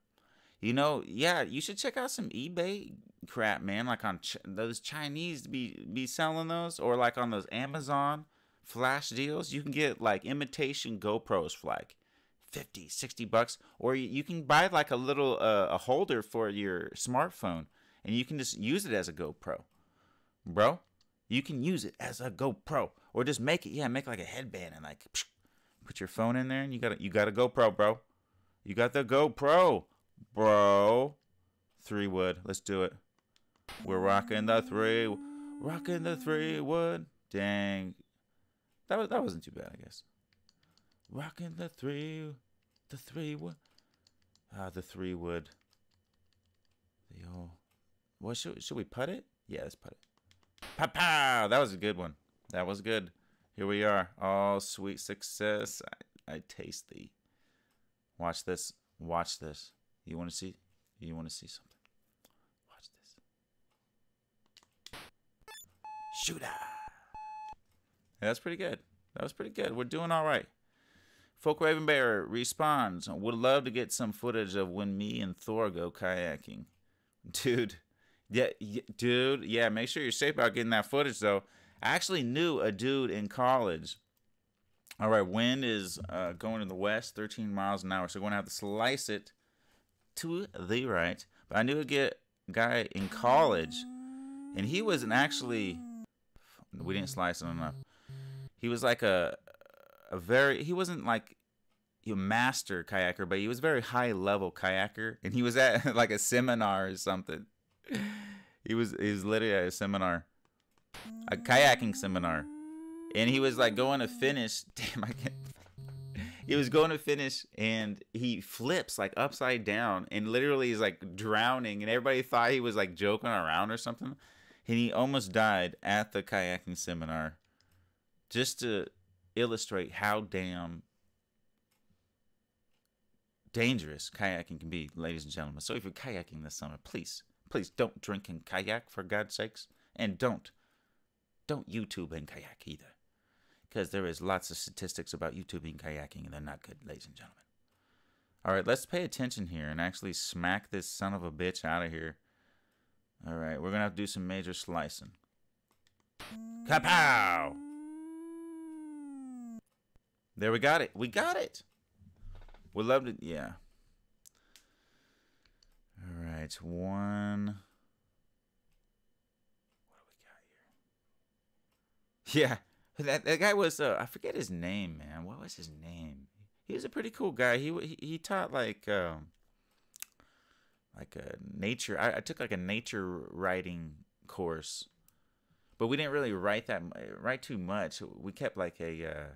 You know, yeah, you should check out some eBay crap, man. Like on Ch those Chinese be, be selling those, or like on those Amazon flash deals. You can get like imitation GoPros for like fifty, sixty bucks, or you can buy like a little uh, a holder for your smartphone and you can just use it as a GoPro. Bro, you can use it as a GoPro, or just make it, yeah, make like a headband and like psh, put your phone in there and you got a, you got a GoPro, bro. You got the GoPro, bro. Three wood, let's do it. We're rocking the three, rocking the three wood. Dang. That was, that wasn't too bad, I guess. Rocking the three, the three wood, ah, the three wood. The old, what should should we putt it? Yeah, let's putt it. Pa pa! That was a good one. That was good. Here we are. Oh, sweet success. I, I taste thee. Watch this. Watch this. You want to see? You want to see something? Watch this. Shooter. Yeah, that's pretty good. That was pretty good. We're doing all right. Folk Raven Bear responds, would love to get some footage of when me and Thor go kayaking. Dude. Yeah, yeah, dude. Yeah, make sure you're safe about getting that footage, though. I actually knew a dude in college. All right, wind is uh, going to the west, thirteen miles an hour. So we're going to have to slice it to the right. But I knew a get, guy in college, and he wasn't actually... We didn't slice him enough. He was like a, a very, he wasn't like a master kayaker, but he was very high level kayaker. And he was at like a seminar or something. He was he was literally at a seminar, a kayaking seminar, and he was like going to finish. Damn, I can't. He was going to finish, and he flips like upside down, and literally is like drowning. And everybody thought he was like joking around or something, and he almost died at the kayaking seminar, just to illustrate how damn dangerous kayaking can be, ladies and gentlemen. So if you're kayaking this summer, please, please don't drink and kayak, for God's sakes, and don't, don't YouTube and kayak either. Because there is lots of statistics about YouTubing kayaking, and they're not good, ladies and gentlemen. All right, let's pay attention here and actually smack this son of a bitch out of here. All right, we're going to have to do some major slicing. Kapow! There, we got it. We got it. We loved it. Yeah. All right, one. What do we got here? Yeah. That, that guy was, uh, I forget his name, man. What was his name? He was a pretty cool guy. He he, he taught like um, like a nature. I, I took like a nature writing course, but we didn't really write that write too much. We kept like a uh,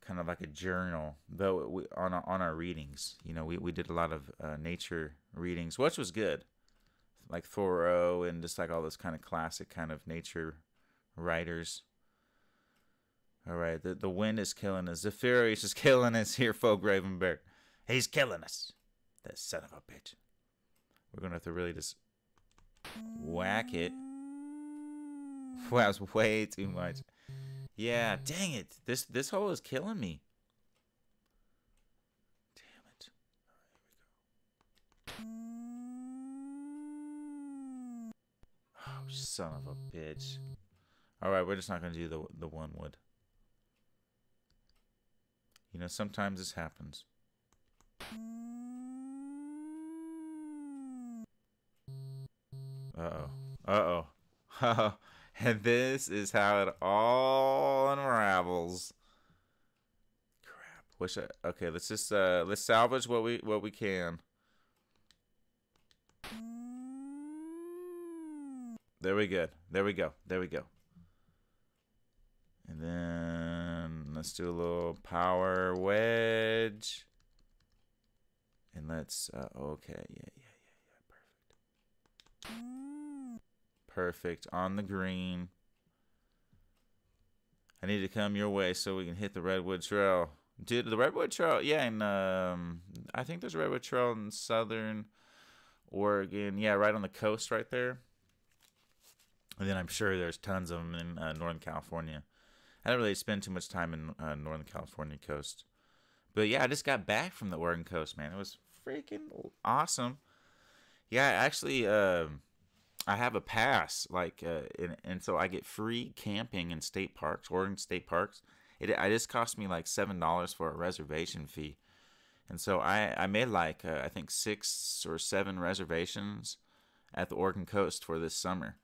kind of like a journal, though, we, on our, on our readings. You know, we we did a lot of uh, nature readings, which was good, like Thoreau and just like all those kind of classic kind of nature writers. All right, the, the wind is killing us. The Furious is killing us here, Folk Raven Bear. He's killing us. That son of a bitch. We're going to have to really just whack it. Wow, it's way too much. Yeah, dang it. This this hole is killing me. Damn it. All right, here we go. Oh, son of a bitch. All right, we're just not going to do the, the one wood. You know, sometimes this happens. Uh-oh. Uh-oh. Uh-oh. And this is how it all unravels. Crap. Wish I, okay, let's just uh let's salvage what we what we can. There we go. There we go. There we go. And then let's do a little power wedge. And let's, uh, okay, yeah, yeah, yeah, yeah, perfect. Perfect, on the green. I need to come your way so we can hit the Redwood Trail. Dude, the Redwood Trail, yeah, and um, I think there's a Redwood Trail in southern Oregon. Yeah, right on the coast right there. And then I'm sure there's tons of them in uh, Northern California. I don't really spend too much time in uh, Northern California coast. But yeah, I just got back from the Oregon coast, man. It was freaking awesome. Yeah, actually, uh, I have a pass, like, uh, and, and so I get free camping in state parks, Oregon state parks. It, it just cost me like seven dollars for a reservation fee. And so I, I made like, uh, I think six or seven reservations at the Oregon coast for this summer.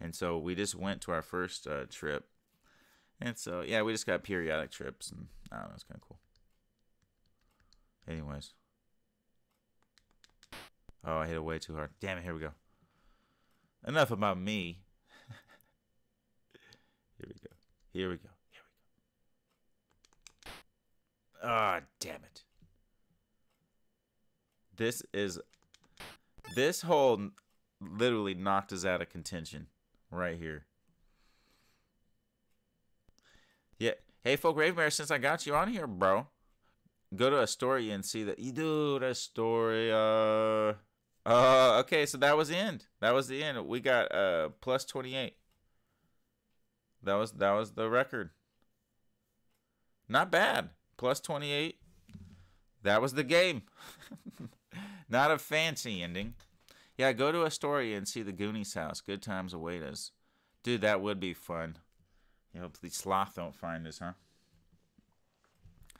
And so we just went to our first uh, trip. And so, yeah, we just got periodic trips, and I don't know, it's kind of cool. Anyways. Oh, I hit it way too hard. Damn it, here we go. Enough about me. Here we go. Here we go. Here we go. Ah, oh, damn it. This is... This hole literally knocked us out of contention right here. Yeah. Hey, Folk Raven Bear, since I got you on here, bro, go to Astoria and see that. You do Astoria. Uh, okay, so that was the end. That was the end. We got uh plus twenty-eight. That was that was the record. Not bad. Plus twenty-eight. That was the game. Not a fancy ending. Yeah, go to Astoria and see the Goonies house. Good times await us. Dude, that would be fun. Yeah, hopefully Sloth don't find us, huh?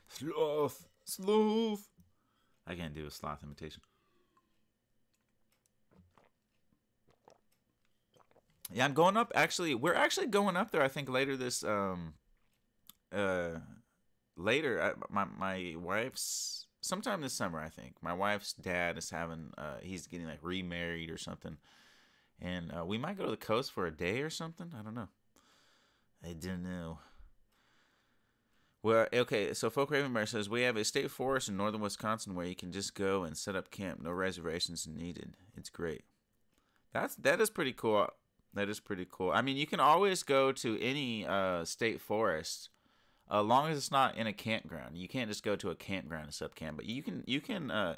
Sloth! Sloth! I can't do a Sloth imitation. Yeah, I'm going up, actually. We're actually going up there, I think, later this, um... Uh... Later, I, my, my wife's... Sometime this summer, I think. My wife's dad is having... Uh, he's getting, like, remarried or something. And uh, we might go to the coast for a day or something. I don't know. I don't know. Well, okay, so Folk Raven Bear says, we have a state forest in northern Wisconsin where you can just go and set up camp. No reservations needed. It's great. That's, that is pretty cool. That is pretty cool. I mean, you can always go to any uh, state forest, as uh, long as it's not in a campground. You can't just go to a campground and set up camp. But you can, you can uh,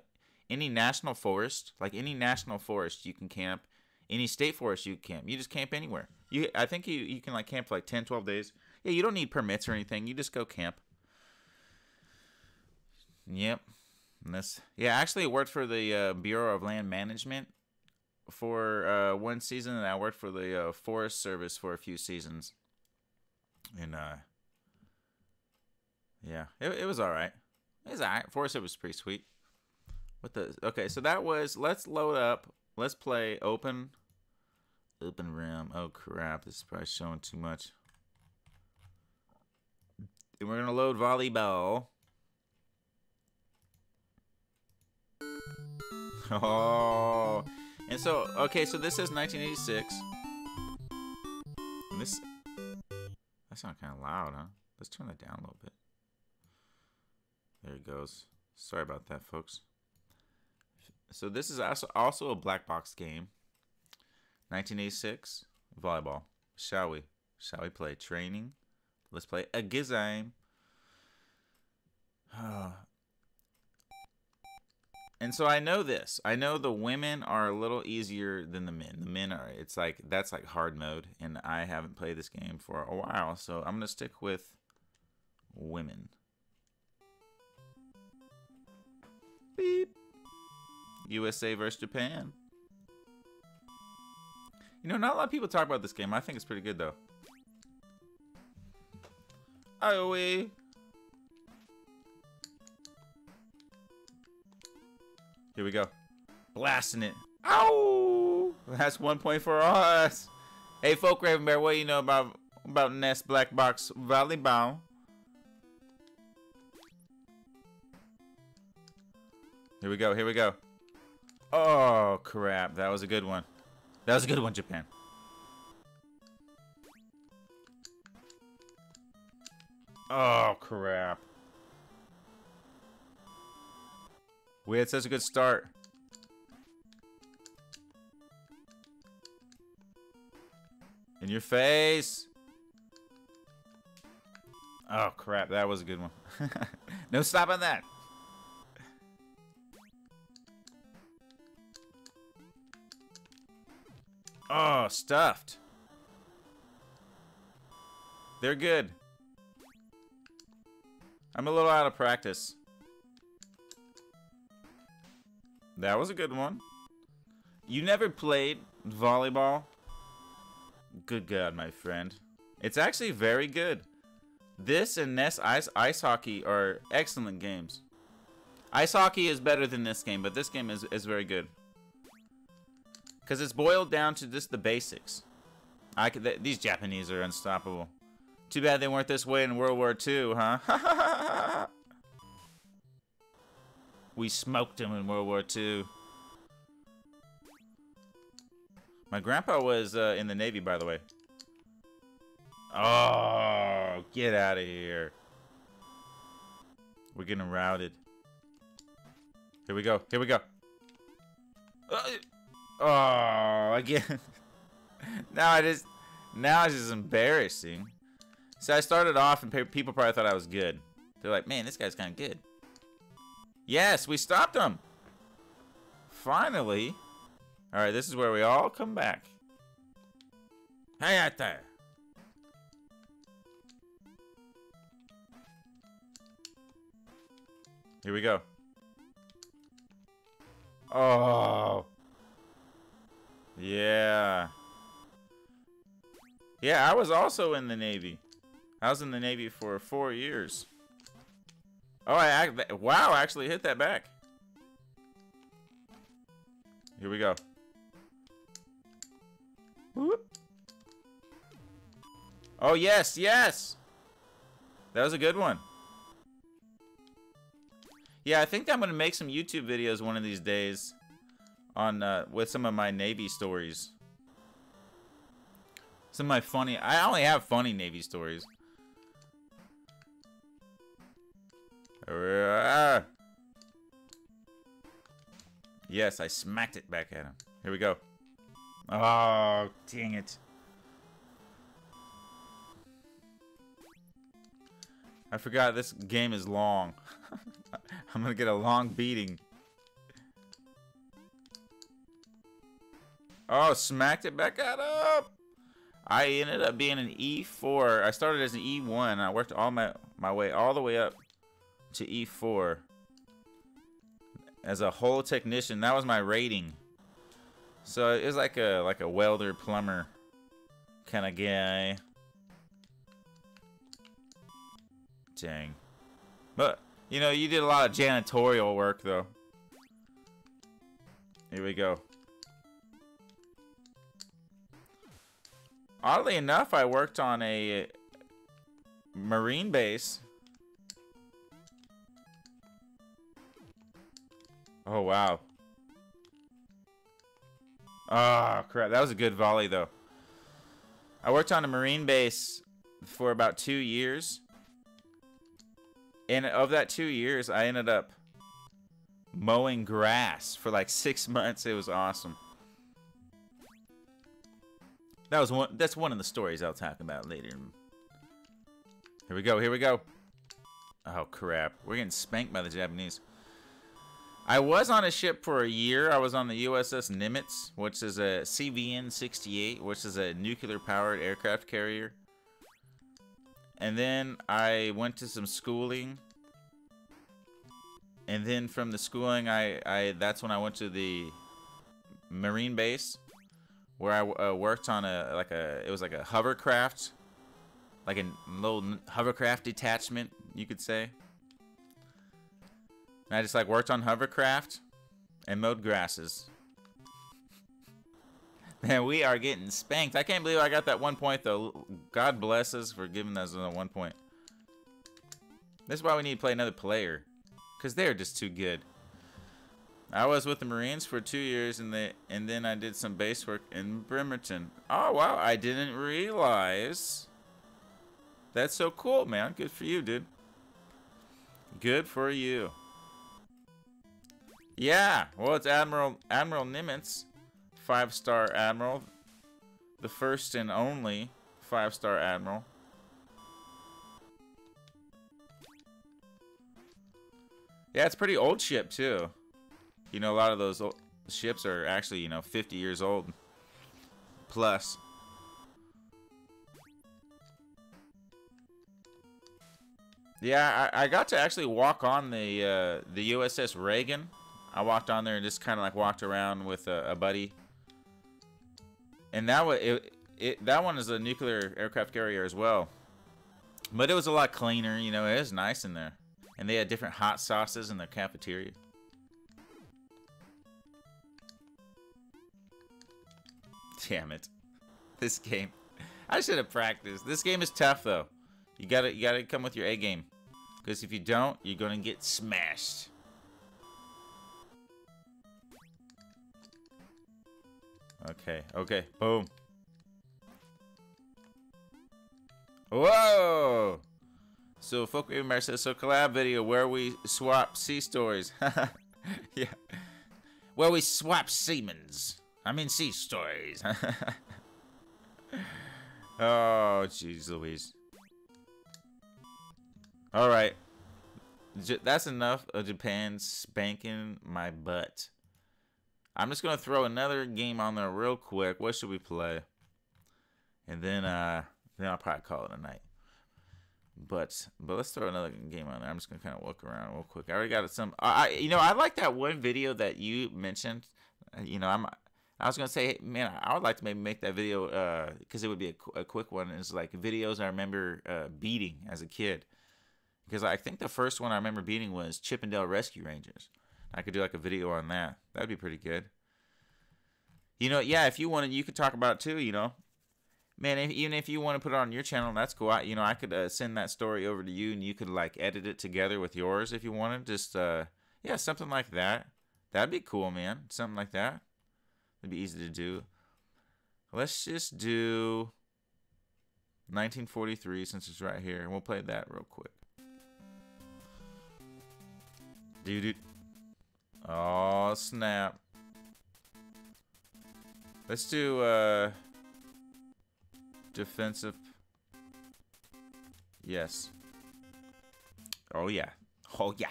any national forest, like any national forest, you can camp. Any state forest, you can camp. You just camp anywhere. You, I think you, you can like camp for like ten, twelve days. Yeah, you don't need permits or anything. You just go camp. Yep. And this, yeah, actually, I worked for the uh, Bureau of Land Management for uh, one season, and I worked for the uh, Forest Service for a few seasons. And, uh, yeah, it, it was all right. It was all right. Forest Service was pretty sweet. What the? Okay, so that was, let's load up. Let's play open. Open rim. Oh, crap. This is probably showing too much. And we're going to load volleyball. Oh. And so, okay, so this is nineteen eighty-six. And this, that sounds kind of loud, huh? Let's turn that down a little bit. There it goes. Sorry about that, folks. So this is also a black box game. nineteen eighty-six, volleyball. Shall we? Shall we play training? Let's play a game. Uh, and so I know this. I know the women are a little easier than the men. The men are, it's like, that's like hard mode. And I haven't played this game for a while. So I'm going to stick with women. Beep. U S A versus Japan. You know, not a lot of people talk about this game. I think it's pretty good, though. Iowa. Here we go. Blasting it. Ow! That's one point for us. Hey, Folk Raven Bear, what do you know about, about N E S Black Box Volleyball? Here we go, here we go. Oh, crap. That was a good one. That was a good one, Japan. Oh, crap. We had such a good start. In your face. Oh, crap. That was a good one. No stop on that. Oh, stuffed. They're good. I'm a little out of practice. That was a good one. You never played volleyball? Good God, my friend. It's actually very good. This and N E S Ice, Ice Hockey are excellent games. Ice Hockey is better than this game, but this game is, is very good. Because it's boiled down to just the basics. I could, th these Japanese are unstoppable. Too bad they weren't this way in World War Two, huh? We smoked them in World War Two. My grandpa was uh, in the Navy, by the way. Oh, get out of here. We're getting routed. Here we go, here we go. Uh, oh, again. Now it is, now it's just embarrassing. So I started off, and people probably thought I was good. They're like, man, this guy's kind of good. Yes, we stopped him! Finally. Alright, this is where we all come back. Hey, out there! Here we go. Oh! Yeah. Yeah, I was also in the Navy. I was in the Navy for four years. Oh, I, I wow! I actually hit that back. Here we go. Whoop. Oh yes, yes. That was a good one. Yeah, I think I'm gonna make some YouTube videos one of these days on uh, with some of my Navy stories. Some of my funny... I only have funny Navy stories. Yes, I smacked it back at him. Here we go. Oh, dang it. I forgot this game is long. I'm gonna get a long beating. Oh, smacked it back out up. I ended up being an E four. I started as an E one. And I worked all my my way all the way up to E four as a whole technician. That was my rating. So it was like a like a welder, plumber kind of guy. Dang. But you know, you did a lot of janitorial work though. Here we go. Oddly enough, I worked on a Marine base. Oh, wow. Ah, oh, crap. That was a good volley, though. I worked on a Marine base for about two years. And of that two years, I ended up mowing grass for like six months. It was awesome. That was one. That's one of the stories I'll talk about later. Here we go. Here we go. Oh crap! We're getting spanked by the Japanese. I was on a ship for a year. I was on the U S S Nimitz, which is a C V N sixty-eight, which is a nuclear-powered aircraft carrier. And then I went to some schooling. And then from the schooling, I, I that's when I went to the Marine base. Where I uh, worked on a like a it was like a hovercraft, like a little hovercraft detachment, you could say. And I just like worked on hovercraft and mowed grasses. Man, we are getting spanked. I can't believe I got that one point though. God bless us for giving us another one point. This is why we need to play another player, cause they're just too good. I was with the Marines for two years, and they and then I did some base work in Bremerton. Oh wow! I didn't realize. That's so cool, man. Good for you, dude. Good for you. Yeah. Well, it's Admiral Admiral Nimitz, five-star admiral, the first and only five-star admiral. Yeah, it's a pretty old ship too. You know, a lot of those old ships are actually, you know, fifty years old plus. Yeah, I, I got to actually walk on the uh, the U S S Reagan. I walked on there and just kind of like walked around with a, a buddy. And that one, it, it, that one is a nuclear aircraft carrier as well. But it was a lot cleaner, you know, it was nice in there. And they had different hot sauces in their cafeteria. Damn it. This game. I should have practiced. This game is tough though. You gotta you gotta come with your A game. Because if you don't, you're gonna get smashed. Okay, okay, boom. Whoa! So Folk Raven Bear says, so collab video where we swap sea stories. Yeah. Where we swap seamans. I mean, sea stories. Oh, jeez Louise. All right. J that's enough of Japan spanking my butt. I'm just going to throw another game on there real quick. What should we play? And then uh, then I'll probably call it a night. But but let's throw another game on there. I'm just going to kind of walk around real quick. I already got some. I, you know, I like that one video that you mentioned. You know, I'm... I was gonna say, hey, man, I would like to maybe make that video because uh, it would be a, qu a quick one. It's like videos I remember uh, beating as a kid, because I think the first one I remember beating was Chip and Dale Rescue Rangers. I could do like a video on that. That'd be pretty good. You know, yeah. If you wanted, you could talk about it too. You know, man, if, even if you want to put it on your channel, that's cool. I, you know, I could uh, send that story over to you, and you could like edit it together with yours if you wanted. Just uh, yeah, something like that. That'd be cool, man. Something like that. It'd be easy to do. Let's just do nineteen forty-three, since it's right here, and we'll play that real quick. Dude, oh snap! Let's do uh, defensive. Yes. Oh yeah. Oh yeah.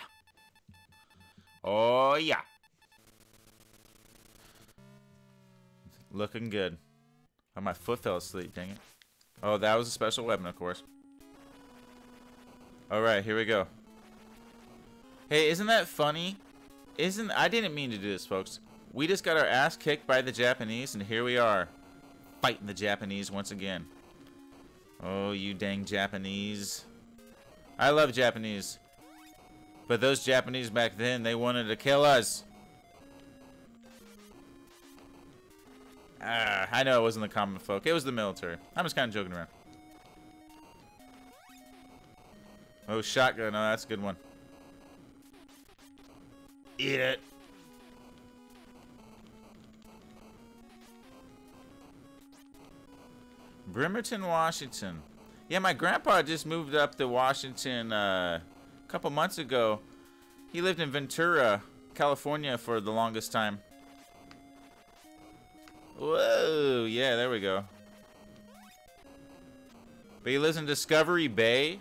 Oh yeah. Looking good. Oh, my foot fell asleep. Dang it. Oh, that was a special weapon, of course. Alright, here we go. Hey, isn't that funny? Isn't... I didn't mean to do this, folks. We just got our ass kicked by the Japanese, and here we are. Fighting the Japanese once again. Oh, you dang Japanese. I love Japanese. But those Japanese back then, they wanted to kill us. Uh, I know it wasn't the common folk. It was the military. I'm just kind of joking around. Oh, shotgun. Oh, that's a good one. Eat it. Bremerton, Washington. Yeah, my grandpa just moved up to Washington uh, a couple months ago. He lived in Ventura, California for the longest time. Whoa, yeah, there we go. But he lives in Discovery Bay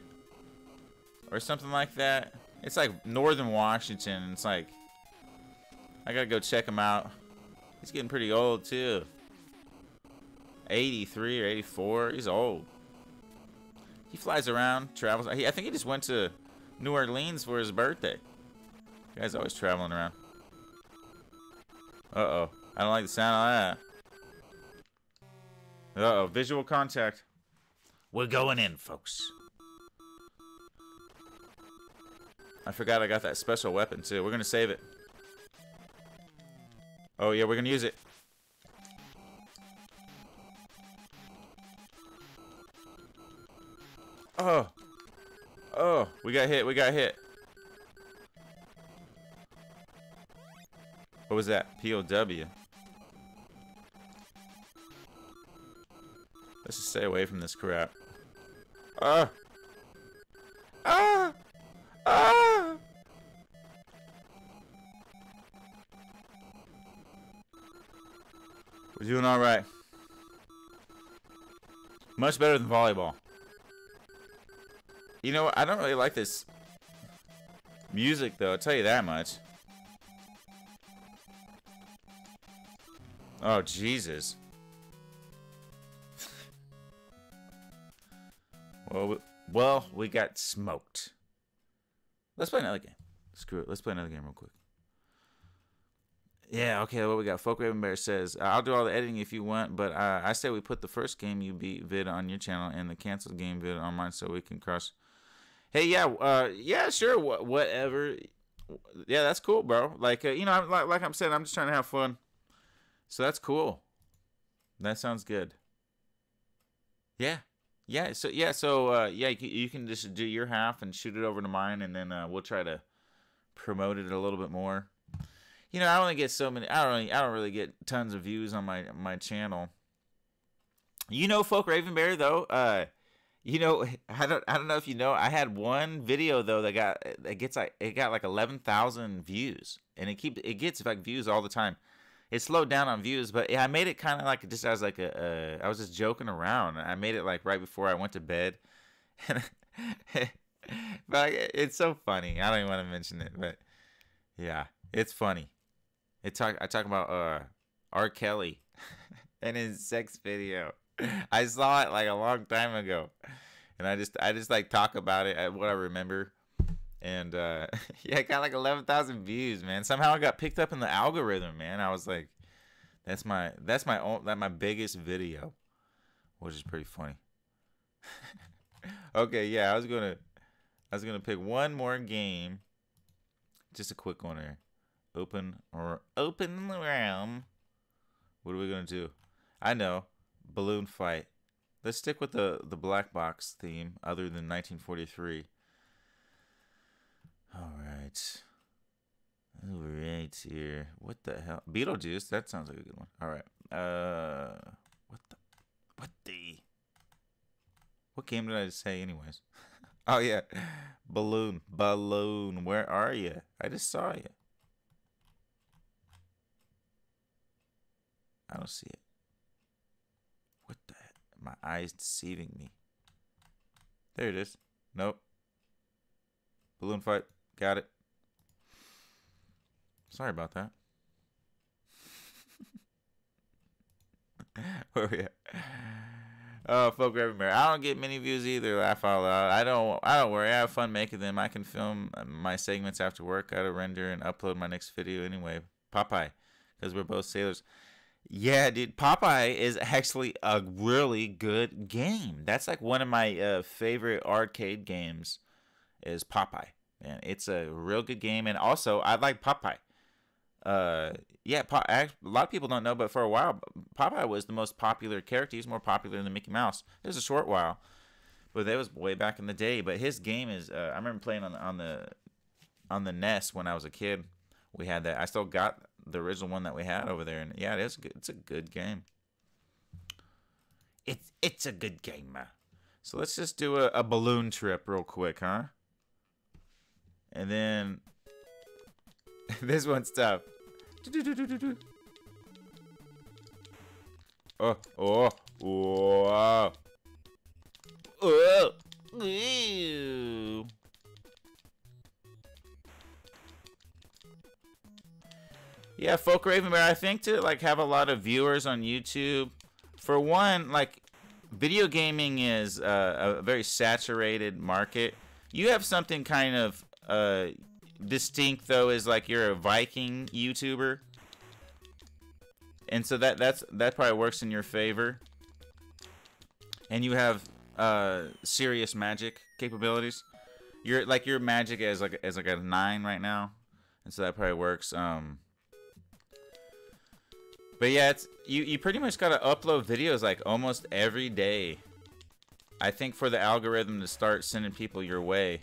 or something like that. It's like northern Washington, and it's like, I gotta go check him out. He's getting pretty old too. eighty-three or eighty-four, he's old. He flies around, travels. I think he just went to New Orleans for his birthday. The guy's always traveling around. Uh-oh, I don't like the sound of that. Uh-oh, visual contact. We're going in, folks. I forgot I got that special weapon, too. We're going to save it. Oh, yeah, we're going to use it. Oh. Oh, we got hit. We got hit. What was that? P O W. Let's just stay away from this crap. Ah! Ah! Ah! We're doing all right. Much better than volleyball. You know, I don't really like this music, though. I'll tell you that much. Oh, Jesus. Well we, well, we got smoked. Let's play another game. Screw it. Let's play another game real quick. Yeah, okay, what we got? Folk Raven Bear says, I'll do all the editing if you want, but uh, I say we put the first game you beat vid on your channel and the canceled game vid on mine so we can cross. Hey, yeah, uh, yeah, sure, wh whatever. Yeah, that's cool, bro. Like, uh, you know, I'm, like, like I'm saying, I'm just trying to have fun. So that's cool. That sounds good. Yeah. Yeah, so yeah, so uh, yeah, you, you can just do your half and shoot it over to mine, and then uh, we'll try to promote it a little bit more. You know, I only get so many. I don't. Really, I don't really get tons of views on my my channel. You know, Folk Raven Bear though. Uh, you know, I don't. I don't know if you know. I had one video though that got that gets like it got like eleven thousand views, and it keeps it gets like views all the time. It slowed down on views, but I made it kind of like just I was like a, a I was just joking around. I made it like right before I went to bed, but it's so funny. I don't even want to mention it, but yeah, it's funny. It talk I talk about uh R. Kelly and his sex video. I saw it like a long time ago, and I just I just like talk about it at what I remember. And, uh, yeah, it got like eleven thousand views, man. Somehow I got picked up in the algorithm, man. I was like, that's my, that's my, own, that my biggest video, which is pretty funny. Okay, yeah, I was going to, I was going to pick one more game. Just a quick one here. Open, or open realm. What are we going to do? I know, Balloon Fight. Let's stick with the, the black box theme other than nineteen forty-three. Alright. Alright here. What the hell? Beetlejuice? That sounds like a good one. Alright. Uh what the what the What game did I say anyways? Oh, yeah. Balloon. Balloon. Where are you? I just saw you. I don't see it. What the heck? My eye's deceiving me. There it is. Nope. Balloon Fight. Got it. Sorry about that. Where are we at? Oh, Folk Raven Bear. I don't get many views either. Laugh out loud. I don't. I don't worry. I have fun making them. I can film my segments after work. I gotta render and upload my next video anyway. Popeye, because we're both sailors. Yeah, dude. Popeye is actually a really good game. That's like one of my uh, favorite arcade games. Is Popeye, man. It's a real good game, and also I like Popeye. Uh, yeah, Pop a lot of people don't know, but for a while, Popeye was the most popular character. He's more popular than Mickey Mouse. It was a short while, but that was way back in the day. But his game is, uh, I remember playing on the, on the on the N E S when I was a kid. We had that. I still got the original one that we had over there, and yeah, it is good. It's a good game. It's it's a good game, man. So let's just do a, a balloon trip real quick, huh? And then this one's tough. Oh, oh, oh, oh, ew. Yeah, Folk Raven Bear, I think to like have a lot of viewers on YouTube. For one, like video gaming is uh, a very saturated market. You have something kind of uh, distinct though, is like you're a Viking YouTuber. And so that that's that probably works in your favor. And you have uh serious magic capabilities. You're like your magic is like as like a nine right now. And so that probably works. Um But yeah, it's you you pretty much gotta upload videos like almost every day, I think, for the algorithm to start sending people your way.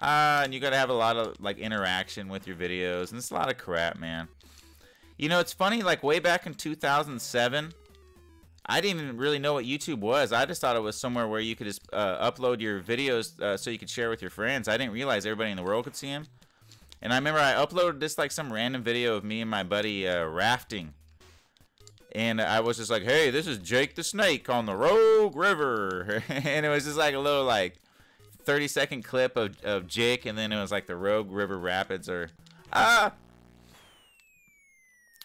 Uh, and you gotta have a lot of like interaction with your videos, and it's a lot of crap, man. You know, it's funny, like way back in two thousand seven, I didn't even really know what YouTube was. I just thought it was somewhere where you could just uh, upload your videos uh, so you could share with your friends. I didn't realize everybody in the world could see them. And I remember I uploaded this like some random video of me and my buddy uh, rafting. And I was just like, hey, this is Jake the Snake on the Rogue River. And it was just like a little like thirty second clip of, of Jake, and then it was like the Rogue River Rapids or ah.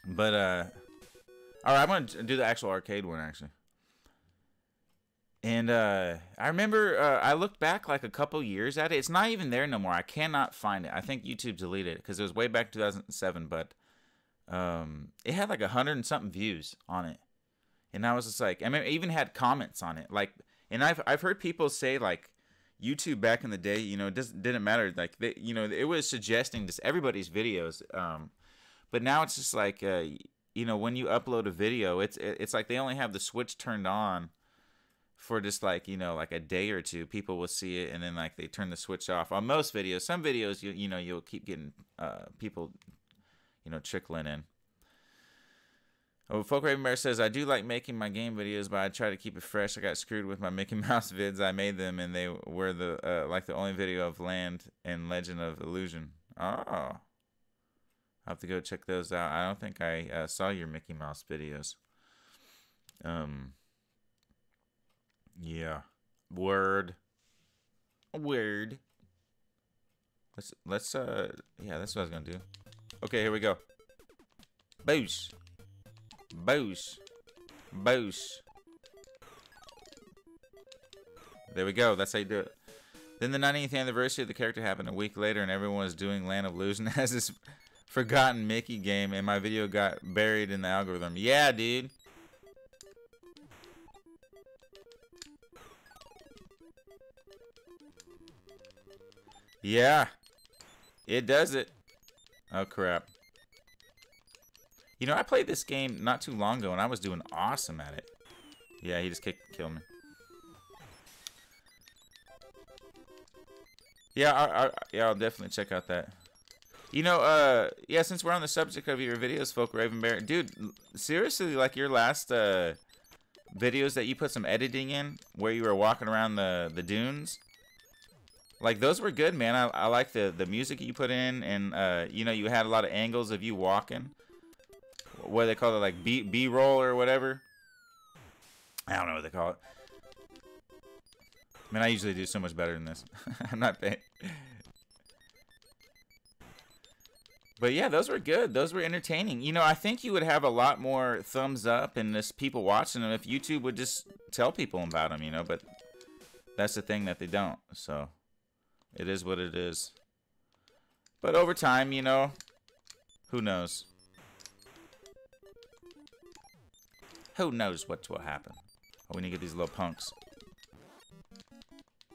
But uh, all right, I'm gonna do the actual arcade one actually. And uh, I remember uh, I looked back like a couple years at it. It's not even there no more. I cannot find it. I think YouTube deleted it because it was way back in two thousand seven. But um, it had like a hundred and something views on it, and I was just like, I mean, it even had comments on it. Like, and I've I've heard people say like. YouTube back in the day, you know, it doesn't, didn't matter. Like, they, you know, it was suggesting just everybody's videos. Um, but now it's just like, uh, you know, when you upload a video, it's it's like they only have the switch turned on for just like, you know, like a day or two. People will see it, and then like they turn the switch off on most videos. Some videos, you you know, you'll keep getting uh, people, you know, trickling in. Oh, Folk Raven Bear says, I do like making my game videos, but I try to keep it fresh. I got screwed with my Mickey Mouse vids. I made them, and they were the uh, like the only video of Land and Legend of Illusion. Oh. I'll have to go check those out. I don't think I uh, saw your Mickey Mouse videos. Um. Yeah. Word. Word. Let's, let's, uh, yeah, that's what I was going to do. Okay, here we go. Boosh. Boosh. Boosh. There we go. That's how you do it. Then the ninetieth anniversary of the character happened a week later, and everyone was doing Land of Illusion as this forgotten Mickey game, and my video got buried in the algorithm. Yeah, dude. Yeah. It does it. Oh, crap. You know, I played this game not too long ago, and I was doing awesome at it. Yeah, he just kicked, killed me. Yeah, I, I, yeah, I'll definitely check out that. You know, uh, yeah, since we're on the subject of your videos, Folk Raven Bear, dude, seriously, like your last uh, videos that you put some editing in where you were walking around the, the dunes. Like, those were good, man. I, I like the, the music you put in, and, uh, you know, you had a lot of angles of you walking. What do they call it? Like, B, B-roll or whatever? I don't know what they call it. Man, I usually do so much better than this. I'm not paying. But, yeah, those were good. Those were entertaining. You know, I think you would have a lot more thumbs up and just people watching them if YouTube would just tell people about them, you know. But that's the thing that they don't, so... It is what it is. But over time, you know, who knows? Who knows what will happen? Oh, we need to get these little punks.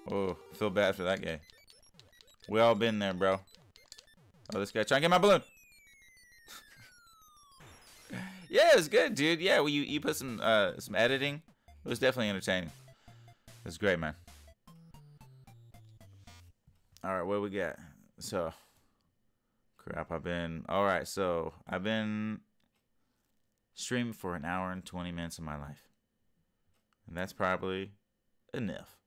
Oh, feel bad for that guy. We all been there, bro. Oh, this guy trying to get my balloon. Yeah, it was good, dude. Yeah, well, you, you put some, uh, some editing. It was definitely entertaining. It was great, man. Alright, what do we got? So, crap, I've been... Alright, so, I've been streaming for an hour and twenty minutes of my life. And that's probably enough.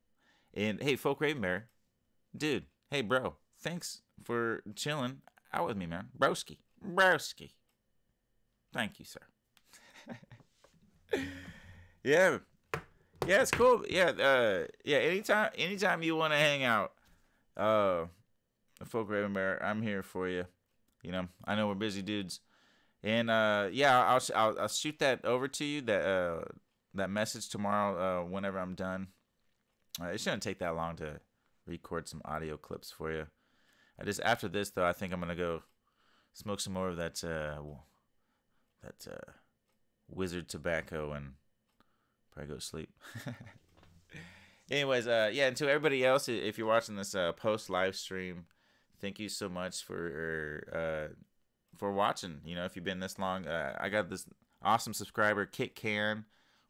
And, hey, Folk Raven Bear, dude, hey, bro, thanks for chilling out with me, man. Broski. Broski. Thank you, sir. Yeah. Yeah, it's cool. Yeah, uh, yeah, anytime, anytime you want to hang out, Uh, Folk Raven Bear, I'm here for you. You know, I know we're busy dudes, and uh, yeah, I'll, I'll I'll shoot that over to you, that uh that message tomorrow. Uh, whenever I'm done, uh, it shouldn't take that long to record some audio clips for you. I just after this though, I think I'm gonna go smoke some more of that uh that uh wizard tobacco and probably go to sleep. Anyways, uh, yeah, and to everybody else, if you're watching this uh, post-live stream, thank you so much for uh, for watching. You know, if you've been this long, uh, I got this awesome subscriber, Kit Can.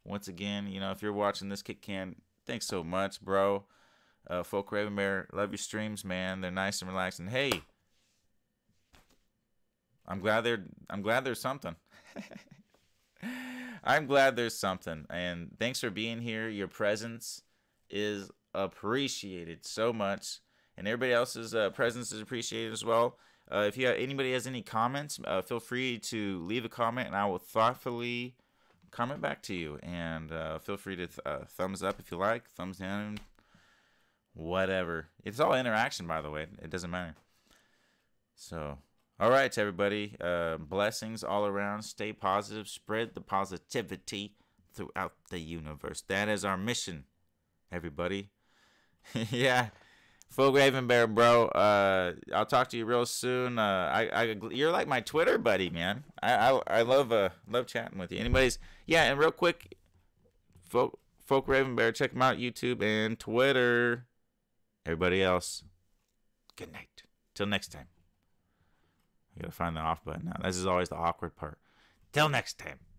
Once again, you know, if you're watching this, Kit Can, thanks so much, bro. Uh, Folk Raven Bear, love your streams, man. They're nice and relaxing. Hey, I'm glad they're. I'm glad there's something. I'm glad there's something, and thanks for being here. Your presence is appreciated so much, and everybody else's uh, presence is appreciated as well. Uh, if you have, anybody has any comments, uh, feel free to leave a comment, and I will thoughtfully comment back to you. And uh, feel free to th uh, thumbs up if you like, thumbs down, whatever. It's all interaction, by the way. It doesn't matter. So, all right, everybody. Uh, blessings all around. Stay positive. Spread the positivity throughout the universe. That is our mission. Everybody. Yeah, Folk Raven Bear, bro, uh I'll talk to you real soon. Uh I, I you're like my Twitter buddy, man. I I, I love uh love chatting with you. Anyways, yeah, and real quick, Folk Folk Raven Bear, check them out, YouTube and Twitter. Everybody else, good night till next time. I gotta find the off button now. This is always the awkward part. Till next time.